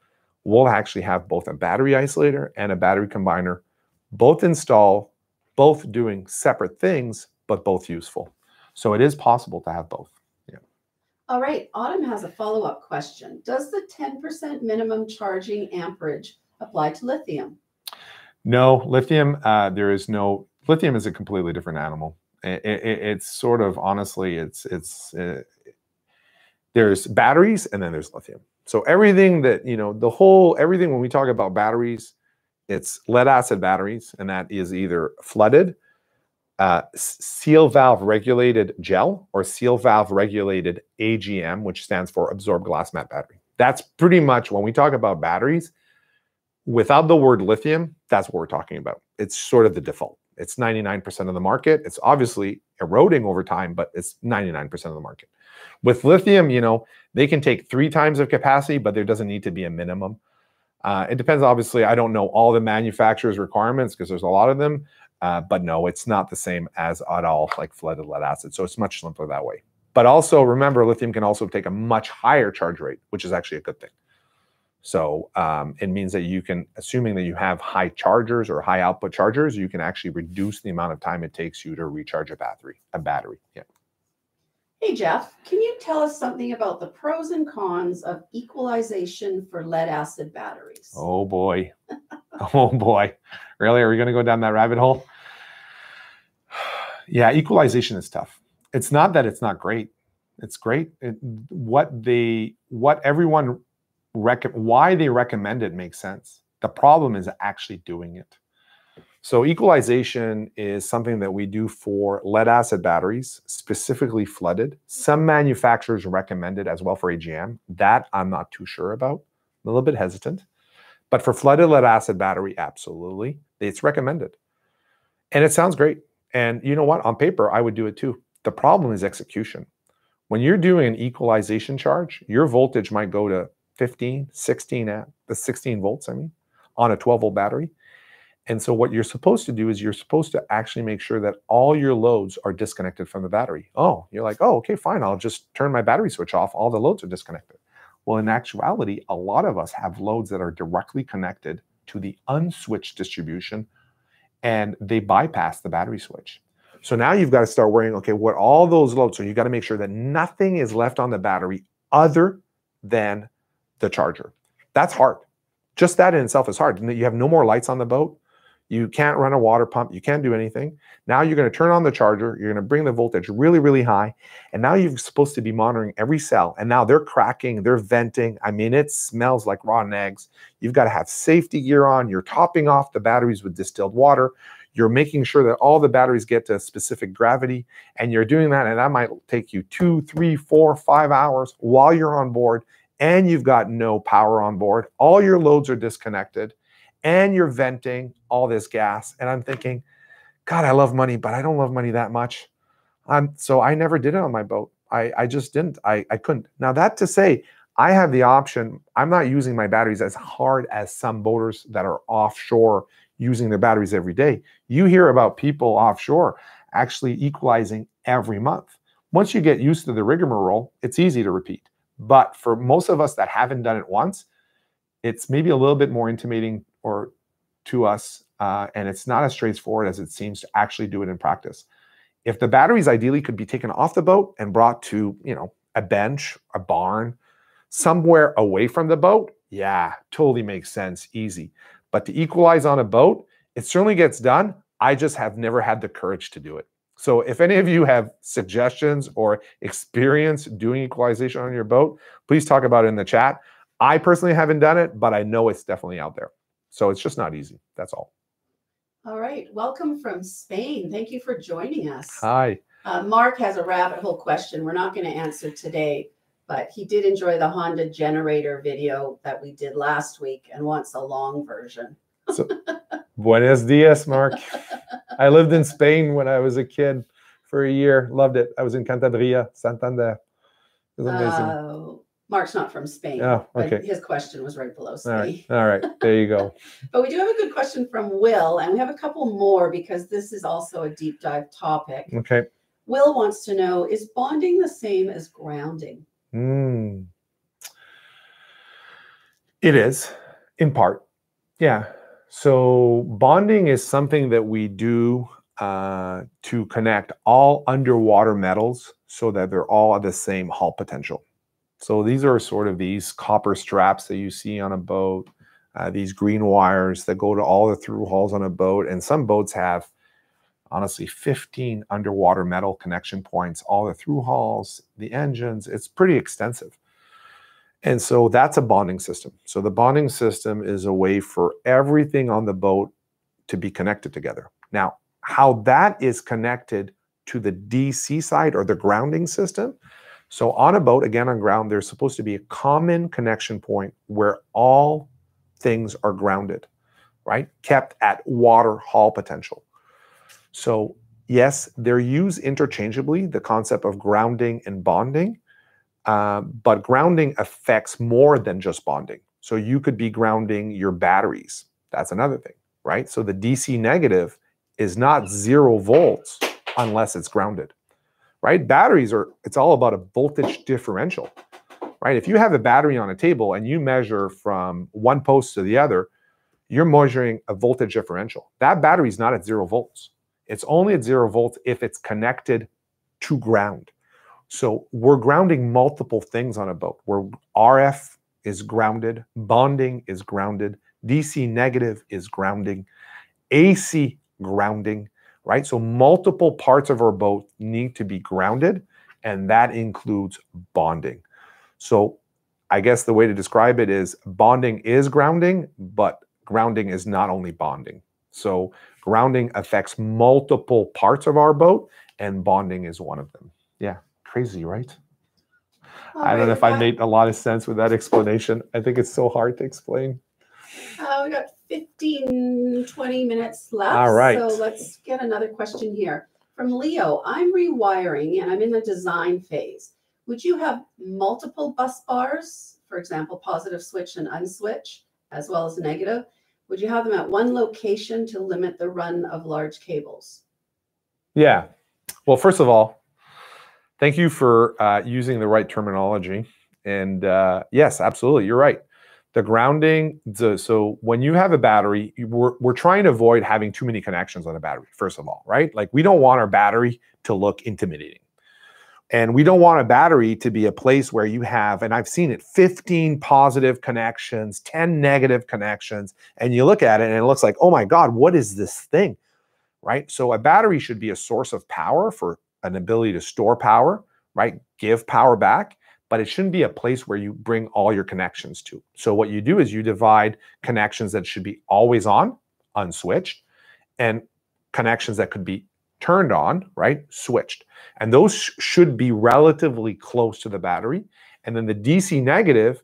we'll actually have both a battery isolator and a battery combiner, both installed, both doing separate things, but both useful. So it is possible to have both. Yeah. All right, Autumn has a follow-up question. Does the 10% minimum charging amperage apply to lithium? No, lithium, there is no, lithium is a completely different animal. It's sort of, honestly, there's batteries and then there's lithium. So everything that, you know, everything when we talk about batteries, it's lead acid batteries, and that is either flooded, seal valve regulated gel, or seal valve regulated AGM, which stands for absorbed glass mat battery. That's pretty much, when we talk about batteries, without the word lithium, that's what we're talking about. It's sort of the default. It's 99% of the market. It's obviously eroding over time, but it's 99% of the market. With lithium, you know, they can take 3 times of capacity, but there doesn't need to be a minimum. It depends, obviously. I don't know all the manufacturer's requirements because there's a lot of them, but no, it's not the same as at all like flooded lead acid. So it's much simpler that way. But also remember, lithium can also take a much higher charge rate, which is actually a good thing. So it means that you can, assuming that you have high chargers or high output chargers, you can actually reduce the amount of time it takes you to recharge a battery. Yeah. Hey, Jeff, can you tell us something about the pros and cons of equalization for lead acid batteries? Oh, boy. Oh, boy. Really? Are we going to go down that rabbit hole? Yeah, equalization is tough. It's not that it's not great. It's great. What everyone why they recommend it makes sense. The problem is actually doing it. So equalization is something that we do for lead acid batteries, specifically flooded. Some manufacturers recommend it as well for AGM. That I'm not too sure about. I'm a little bit hesitant. But for flooded lead acid battery, absolutely, it's recommended. And it sounds great. And you know what? On paper, I would do it too. The problem is execution. When you're doing an equalization charge, your voltage might go to 15, 16 amp, 16 volts, I mean, on a 12 volt battery. And so what you're supposed to do is you're supposed to actually make sure that all your loads are disconnected from the battery. Oh, you're like, oh, okay, fine. I'll just turn my battery switch off. All the loads are disconnected. Well, in actuality, a lot of us have loads that are directly connected to the unswitched distribution, and they bypass the battery switch. So now you've got to start worrying, okay, what all those loads, so you've got to make sure that nothing is left on the battery other than the charger. That's hard. Just that in itself is hard. You have no more lights on the boat. You can't run a water pump. You can't do anything. Now you're going to turn on the charger. You're going to bring the voltage really, really high. And now you're supposed to be monitoring every cell. And now they're cracking. They're venting. I mean, it smells like rotten eggs. You've got to have safety gear on. You're topping off the batteries with distilled water. You're making sure that all the batteries get to a specific gravity. And you're doing that. And that might take you 2, 3, 4, 5 hours while you're on board. And you've got no power on board. All your loads are disconnected. And you're venting all this gas. And I'm thinking, God, I love money, but I don't love money that much. So I never did it on my boat. I just didn't. I couldn't. Now, that to say, I have the option. I'm not using my batteries as hard as some boaters that are offshore using their batteries every day. You hear about people offshore actually equalizing every month. Once you get used to the rigmarole, it's easy to repeat. But for most of us that haven't done it once, it's maybe a little bit more intimidating or to us, and it's not as straightforward as it seems to actually do it in practice. If the batteries ideally could be taken off the boat and brought to, you know, a bench, a barn, somewhere away from the boat, yeah, totally makes sense, easy. But to equalize on a boat, it certainly gets done. I just have never had the courage to do it. So if any of you have suggestions or experience doing equalization on your boat, please talk about it in the chat. I personally haven't done it, but I know it's definitely out there. So it's just not easy. That's all. All right. Welcome from Spain. Thank you for joining us. Hi. Mark has a rabbit hole question we're not going to answer today, but he did enjoy the Honda generator video that we did last week and wants a long version. So, buenos dias, Mark. I lived in Spain when I was a kid for a year. Loved it. I was in Cantabria, Santander. It was amazing. Mark's not from Spain. Oh, okay. But his question was right below Spain. All right. All right. There you go. But we do have a good question from Will, and we have a couple more because this is also a deep dive topic. Okay. Will wants to know, is bonding the same as grounding? It is, in part. Yeah. So bonding is something that we do to connect all underwater metals so that they're all at the same hull potential. So these are sort of these copper straps that you see on a boat. these green wires that go to all the through hauls on a boat. And some boats have, honestly, 15 underwater metal connection points, all the through hauls, the engines. It's pretty extensive. And so that's a bonding system. So the bonding system is a way for everything on the boat to be connected together. Now, how that is connected to the DC side or the grounding system. So on a boat, again, on ground, there's supposed to be a common connection point where all things are grounded, right? Kept at water haul potential. So yes, they're used interchangeably, the concept of grounding and bonding. But grounding affects more than just bonding. So you could be grounding your batteries. That's another thing, right? So the DC negative is not 0 volts unless it's grounded, right? Batteries are, it's all about a voltage differential, right? If you have a battery on a table and you measure from one post to the other, you're measuring a voltage differential. That battery is not at 0 volts. It's only at 0 volts if it's connected to ground. So we're grounding multiple things on a boat where RF is grounded, bonding is grounded, DC negative is grounding, AC grounding, right? So multiple parts of our boat need to be grounded, and that includes bonding. So I guess the way to describe it is bonding is grounding, but grounding is not only bonding. So grounding affects multiple parts of our boat, and bonding is one of them. Yeah. Crazy, right? I don't know if I made a lot of sense with that explanation. I think it's so hard to explain. We got 15, 20 minutes left. All right. So let's get another question here. From Leo, I'm rewiring and I'm in the design phase. Would you have multiple bus bars, for example, positive switch and unswitch, as well as negative? Would you have them at one location to limit the run of large cables? Yeah. Well, first of all, thank you for using the right terminology. And yes, absolutely, you're right. The grounding, so when you have a battery, we're trying to avoid having too many connections on a battery, first of all, right? Like we don't want our battery to look intimidating. And we don't want a battery to be a place where you have, and I've seen it, 15 positive connections, 10 negative connections, and you look at it and it looks like, oh my God, what is this thing, right? So a battery should be a source of power for an ability to store power, right? Give power back, but it shouldn't be a place where you bring all your connections to. So what you do is you divide connections that should be always on, unswitched, and connections that could be turned on, right? Switched. And those should be relatively close to the battery. And then the DC negative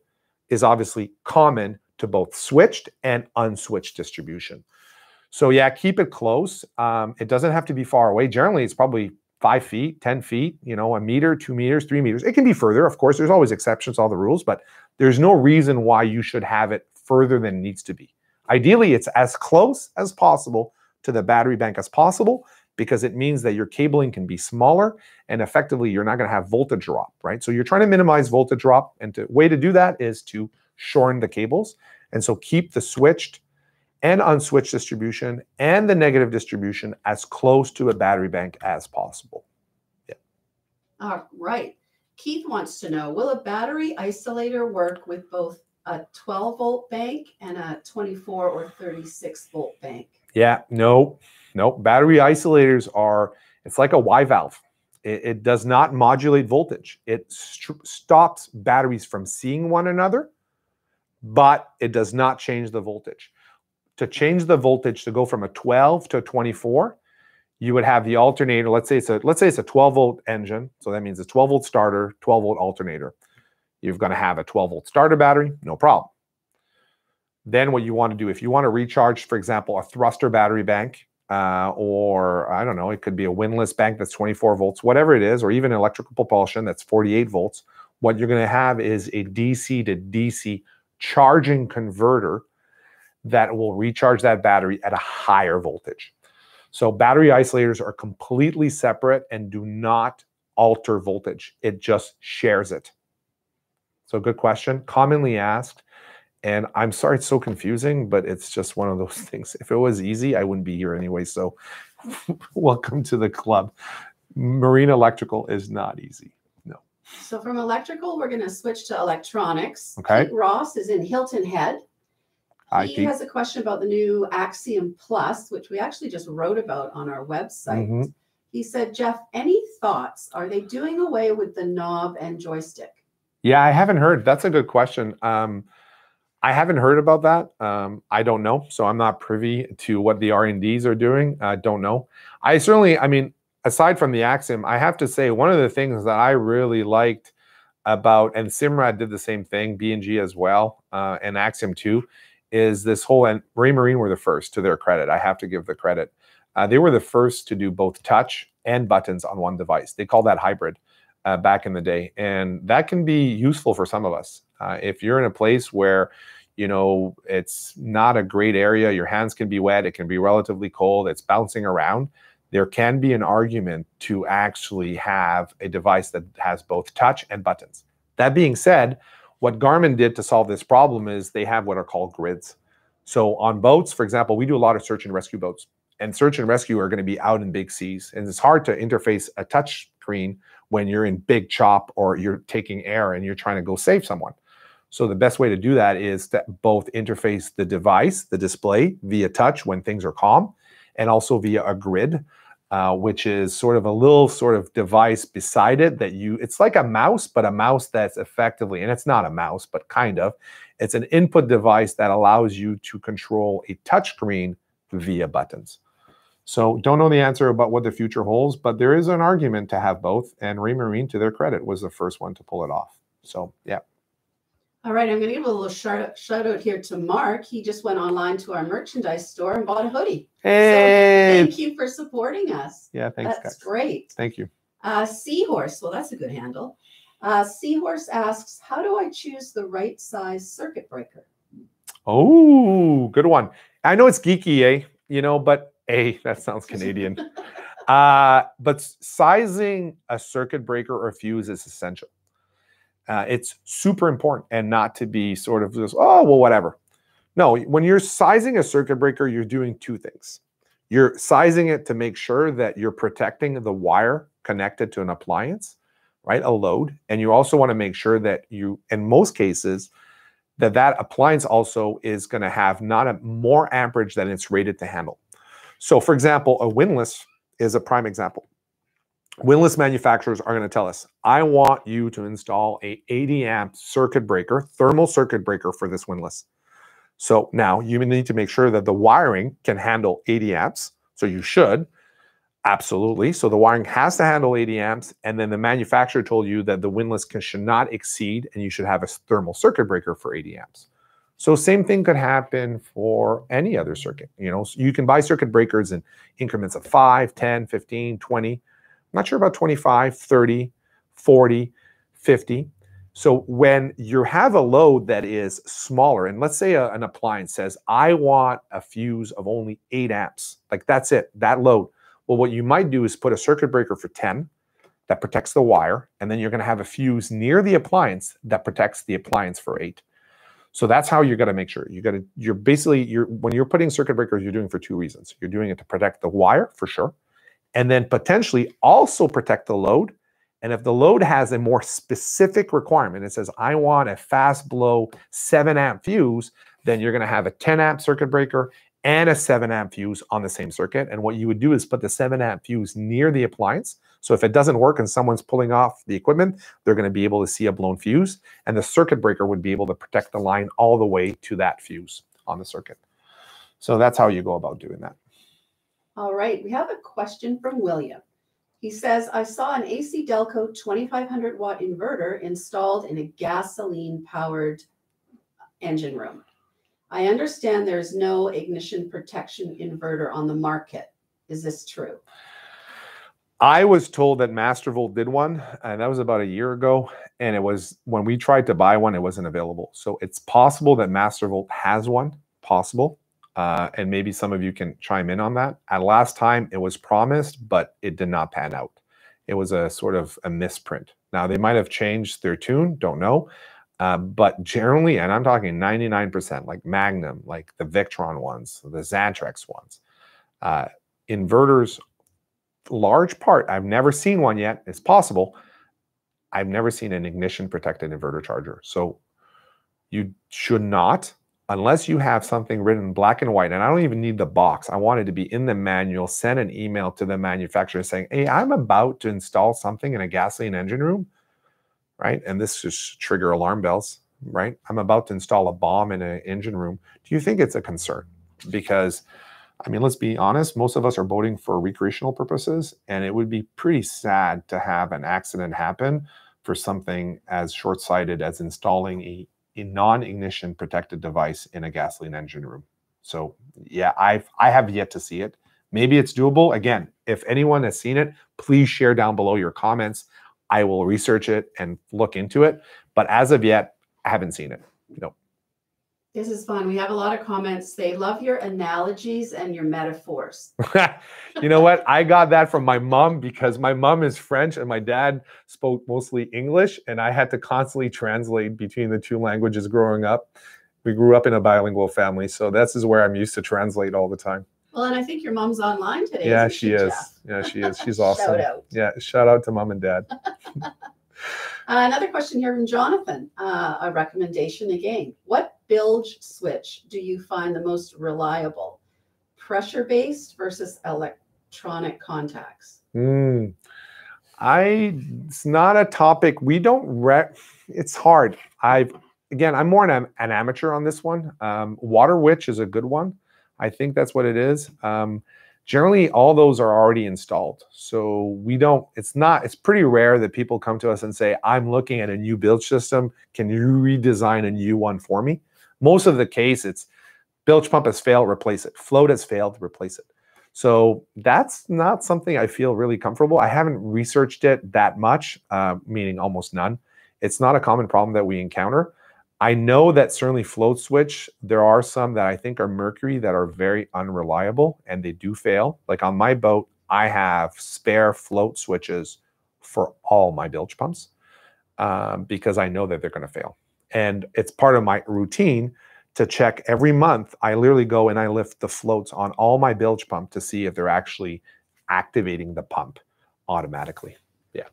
is obviously common to both switched and unswitched distribution. So yeah, keep it close. It doesn't have to be far away. Generally, it's probably 5 feet, 10 feet, you know, 1 meter, 2 meters, 3 meters. It can be further. Of course, there's always exceptions to all the rules, but there's no reason why you should have it further than it needs to be. Ideally, it's as close as possible to the battery bank as possible, because it means that your cabling can be smaller and effectively you're not going to have voltage drop, right? So you're trying to minimize voltage drop, and the way to do that is to shorten the cables. And so keep the switched and unswitched distribution and the negative distribution as close to a battery bank as possible. Yeah. All right. Keith wants to know, will a battery isolator work with both a 12 volt bank and a 24 or 36 volt bank? Yeah, no. Battery isolators are, it's like a Y valve. It does not modulate voltage. It stops batteries from seeing one another, but it does not change the voltage. To change the voltage to go from a 12 to a 24, you would have the alternator. Let's say it's a 12 volt engine. So that means a 12 volt starter, 12 volt alternator. You're going to have a 12 volt starter battery, no problem. Then what you want to do, if you want to recharge, for example, a thruster battery bank, or I don't know, it could be a windlass bank that's 24 volts, whatever it is, or even electrical propulsion that's 48 volts. What you're going to have is a DC to DC charging converter that will recharge that battery at a higher voltage. So battery isolators are completely separate and do not alter voltage. It just shares it. So good question, commonly asked. And I'm sorry it's so confusing, but it's just one of those things. If it was easy, I wouldn't be here anyway. So welcome to the club. Marine electrical is not easy. No. So from electrical, we're going to switch to electronics. Okay. Pete Ross is in Hilton Head. He has a question about the new Axiom Plus, which we actually just wrote about on our website. Mm-hmm. He said, Jeff, any thoughts? Are they doing away with the knob and joystick? Yeah, I haven't heard. That's a good question. I haven't heard about that. I don't know. So I'm not privy to what the R&Ds are doing. I don't know. I certainly, I mean, aside from the Axiom, I have to say one of the things that I really liked about, and Simrad did the same thing, B&G as well, and Axiom too, is this whole, and Raymarine were the first, to their credit. I have to give the credit. They were the first to do both touch and buttons on one device. They call that hybrid back in the day. And that can be useful for some of us. If you're in a place where, you know, it's not a great area, your hands can be wet, it can be relatively cold, it's bouncing around, there can be an argument to actually have a device that has both touch and buttons. That being said, what Garmin did to solve this problem is they have what are called grids. So on boats, for example, we do a lot of search and rescue boats, and search and rescue are going to be out in big seas. And it's hard to interface a touch screen when you're in big chop or you're taking air and you're trying to go save someone. So the best way to do that is to both interface the device, the display, via touch when things are calm, and also via a grid, which is sort of a little sort of device beside it that you, it's like a mouse, but a mouse that's effectively, and it's not a mouse, but kind of, it's an input device that allows you to control a touch screen via buttons. So don't know the answer about what the future holds, but there is an argument to have both, and Raymarine, to their credit, was the first one to pull it off. So, yeah. All right, I'm going to give a little shout out here to Mark. He just went online to our merchandise store and bought a hoodie. Hey! So thank you for supporting us. Yeah, thanks, guys. That's great. Thank you. Seahorse, well, that's a good handle. Seahorse asks, how do I choose the right size circuit breaker? Oh, good one. I know it's geeky, eh? You know, but... Hey, that sounds Canadian. But sizing a circuit breaker or fuse is essential. It's super important, and not to be sort of just, oh, well, whatever. No, when you're sizing a circuit breaker, you're doing two things. You're sizing it to make sure that you're protecting the wire connected to an appliance, right, a load. And you also want to make sure that you, in most cases, that that appliance also is going to have not a more amperage than it's rated to handle. So, for example, a windlass is a prime example. Windlass manufacturers are going to tell us, I want you to install a 80 amp circuit breaker, thermal circuit breaker for this windlass. So now you need to make sure that the wiring can handle 80 amps. So you should, absolutely. So the wiring has to handle 80 amps. And then the manufacturer told you that the windlass should not exceed, and you should have a thermal circuit breaker for 80 amps. So same thing could happen for any other circuit. You know, so you can buy circuit breakers in increments of 5, 10, 15, 20. I'm not sure about 25, 30, 40, 50. So when you have a load that is smaller, and let's say an appliance says, I want a fuse of only 8 amps. Like, that's it, that load. Well, what you might do is put a circuit breaker for 10 that protects the wire, and then you're going to have a fuse near the appliance that protects the appliance for 8. So that's how you're going to make sure. When you're putting circuit breakers, you're doing it for two reasons. You're doing it to protect the wire, for sure, and then potentially also protect the load. And if the load has a more specific requirement, it says, I want a fast blow 7 amp fuse, then you're going to have a 10 amp circuit breaker and a 7 amp fuse on the same circuit. And what you would do is put the 7 amp fuse near the appliance. So if it doesn't work and someone's pulling off the equipment, they're going to be able to see a blown fuse, and the circuit breaker would be able to protect the line all the way to that fuse on the circuit. So that's how you go about doing that. All right. We have a question from William. He says, I saw an AC Delco 2500 watt inverter installed in a gasoline powered engine room. I understand there's no ignition protection inverter on the market. Is this true? I was told that Mastervolt did one, and that was about a year ago. And it was, when we tried to buy one, it wasn't available. So it's possible that Mastervolt has one, possible. And maybe some of you can chime in on that. At last time, it was promised, but it did not pan out. It was a sort of a misprint. Now, they might have changed their tune, don't know. But generally, and I'm talking 99%, like Magnum, like the Victron ones, the Xantrex ones, inverters, large part, I've never seen one yet. It's possible. I've never seen an ignition protected inverter charger. So you should not unless you have something written black and white, and I don't even need the box, I want it to be in the manual, send an email to the manufacturer saying, hey, I'm about to install something in a gasoline engine room, right? And this should trigger alarm bells, right? I'm about to install a bomb in an engine room. Do you think it's a concern? Because, I mean, let's be honest, most of us are boating for recreational purposes, and it would be pretty sad to have an accident happen for something as short-sighted as installing a non-ignition protected device in a gasoline engine room. So yeah, I have yet to see it. Maybe it's doable. Again, if anyone has seen it, please share down below your comments. I will research it and look into it. But as of yet, I haven't seen it. No. This is fun. We have a lot of comments. They love your analogies and your metaphors. You know what? I got that from my mom because my mom is French and my dad spoke mostly English, and I had to constantly translate between the two languages growing up. We grew up in a bilingual family, so this is where I'm used to translate all the time. Well, and I think your mom's online today. Yeah, she is. Jeff? Yeah, she is. She's awesome. Shout out. Yeah, shout out to mom and dad. Another question here from Jonathan, a recommendation again. What bilge switch do you find the most reliable? Pressure-based versus electronic contacts? It's not a topic. We don't it's hard. Again, I'm more an amateur on this one. Water Witch is a good one. I think that's what it is. Generally, all those are already installed. So we don't, it's pretty rare that people come to us and say, I'm looking at a new bilge system. Can you redesign a new one for me? Most of the case, it's bilge pump has failed, replace it. Float has failed, replace it. So that's not something I feel really comfortable. I haven't researched it that much, meaning almost none. It's not a common problem that we encounter. I know that certainly float switch, there are some that I think are mercury that are very unreliable and they do fail. Like on my boat, I have spare float switches for all my bilge pumps because I know that they're going to fail. And it's part of my routine to check every month. I literally go and I lift the floats on all my bilge pump to see if they're actually activating the pump automatically. Yeah.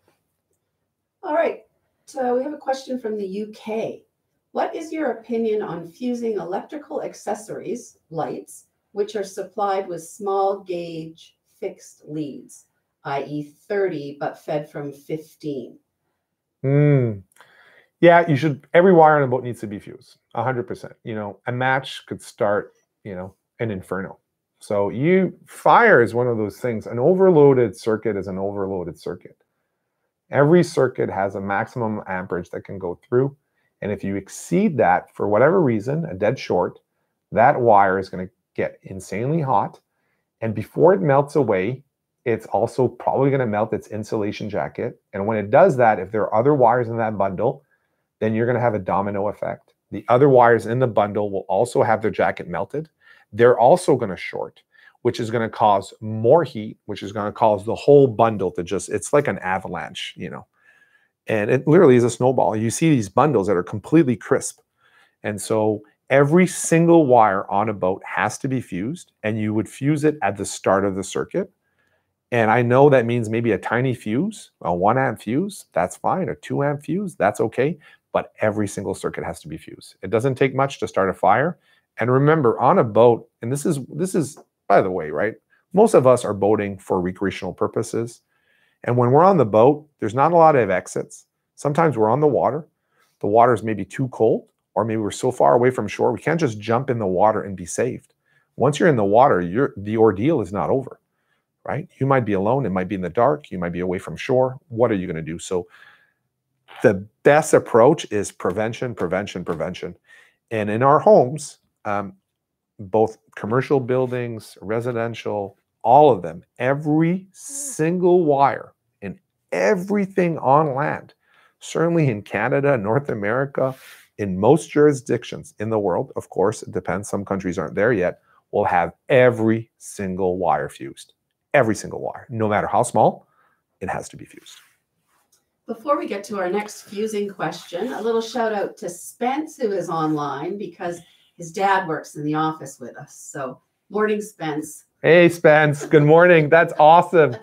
All right. So we have a question from the UK. What is your opinion on fusing electrical accessories, lights, which are supplied with small gauge fixed leads, i.e. 30, but fed from 15? Yeah, you should, every wire on a boat needs to be fused, 100%. You know, a match could start, you know, an inferno. So fire is one of those things. An overloaded circuit is an overloaded circuit. Every circuit has a maximum amperage that can go through. And if you exceed that, for whatever reason, a dead short, that wire is going to get insanely hot. And before it melts away, it's also probably going to melt its insulation jacket. And when it does that, if there are other wires in that bundle, then you're going to have a domino effect. The other wires in the bundle will also have their jacket melted. They're also going to short, which is going to cause more heat, which is going to cause the whole bundle to just, it's like an avalanche, you know. And it literally is a snowball. You see these bundles that are completely crisp. And so every single wire on a boat has to be fused, and you would fuse it at the start of the circuit. And I know that means maybe a tiny fuse, a 1 amp fuse, that's fine. A 2 amp fuse, that's okay. But every single circuit has to be fused. It doesn't take much to start a fire. And remember, on a boat, and this is, by the way, right? Most of us are boating for recreational purposes. And when we're on the boat, there's not a lot of exits. Sometimes we're on the water. The water is maybe too cold, or maybe we're so far away from shore, we can't just jump in the water and be saved. Once you're in the water, the ordeal is not over, right? You might be alone. It might be in the dark. You might be away from shore. What are you going to do? So the best approach is prevention, prevention, prevention. And in our homes, both commercial buildings, residential, all of them, every single wire and everything on land, certainly in Canada, North America, in most jurisdictions in the world, of course, it depends, some countries aren't there yet, will have every single wire fused. Every single wire, no matter how small, it has to be fused. Before we get to our next fusing question, a little shout out to Spence, who is online because his dad works in the office with us. So morning, Spence. Hey, Spence. Good morning. That's awesome.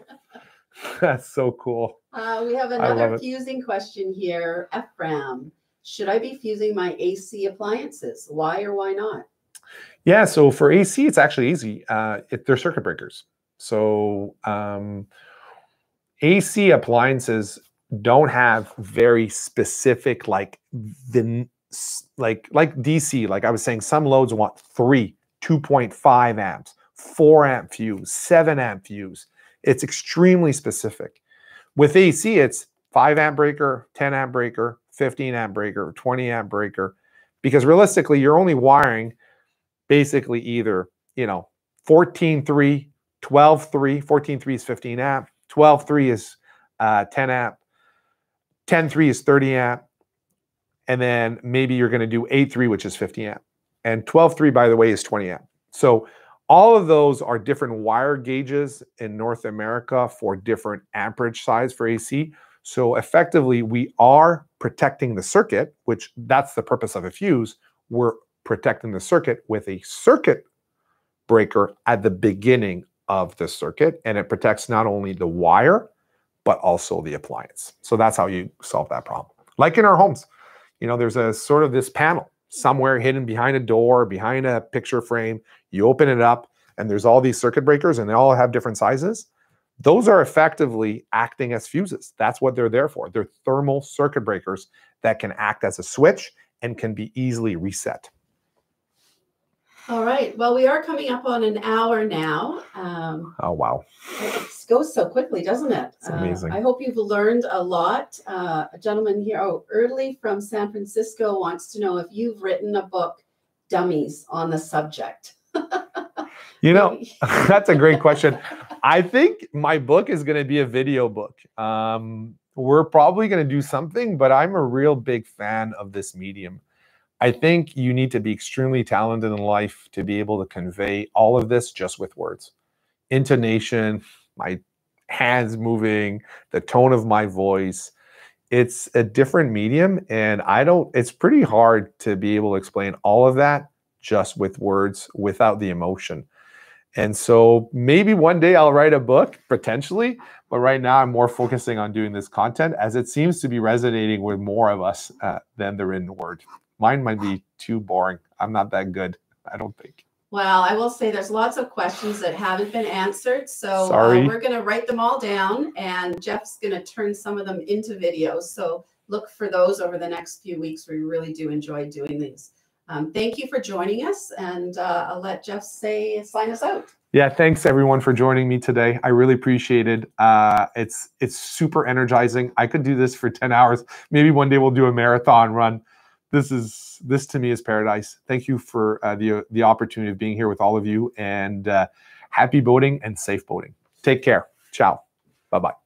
That's so cool. We have another fusing question here. Ephraim. Should I be fusing my AC appliances? Why or why not? Yeah, so for AC, it's actually easy. They're circuit breakers. So AC appliances don't have very specific, like DC. Like I was saying, some loads want 3, 2.5 amps, 4 amp fuse, 7 amp fuse. It's extremely specific. With AC, it's 5 amp breaker, 10 amp breaker, 15 amp breaker, 20 amp breaker, because realistically, you're only wiring basically either, you know, 14.3, 12.3, 14.3 is 15 amp, 12.3 is 10 amp, 10.3 is 30 amp, and then maybe you're going to do 8.3, which is 50 amp, and 12.3, by the way, is 20 amp. So all of those are different wire gauges in North America for different amperage size for AC. So effectively, we are protecting the circuit, which that's the purpose of a fuse. We're protecting the circuit with a circuit breaker at the beginning of the circuit, and it protects not only the wire, but also the appliance. So that's how you solve that problem. Like in our homes, you know, there's a sort of this panel somewhere hidden behind a door, behind a picture frame. You open it up, and there's all these circuit breakers, and they all have different sizes. Those are effectively acting as fuses. That's what they're there for. They're thermal circuit breakers that can act as a switch and can be easily reset. All right. Well, we are coming up on an hour now. Oh, wow. It goes so quickly, doesn't it? It's amazing. I hope you've learned a lot. A gentleman here, Early from San Francisco, wants to know if you've written a book, Dummies, on the subject. You know, that's a great question. I think my book is going to be a video book. We're probably going to do something, but I'm a real big fan of this medium. I think you need to be extremely talented in life to be able to convey all of this just with words. Intonation, my hands moving, the tone of my voice. It's a different medium, and it's pretty hard to be able to explain all of that just with words without the emotion. And so maybe one day I'll write a book, potentially, but right now I'm more focusing on doing this content as it seems to be resonating with more of us than the written word. Mine might be too boring. I'm not that good, I don't think. Well, I will say there's lots of questions that haven't been answered. So we're going to write them all down, and Jeff's going to turn some of them into videos. So look for those over the next few weeks. We really do enjoy doing these. Thank you for joining us, and I'll let Jeff sign us out. Yeah, thanks everyone for joining me today. I really appreciate it. It's super energizing. I could do this for 10 hours. Maybe one day we'll do a marathon run. This to me is paradise. Thank you for the opportunity of being here with all of you, and happy boating and safe boating. Take care. Ciao. Bye-bye.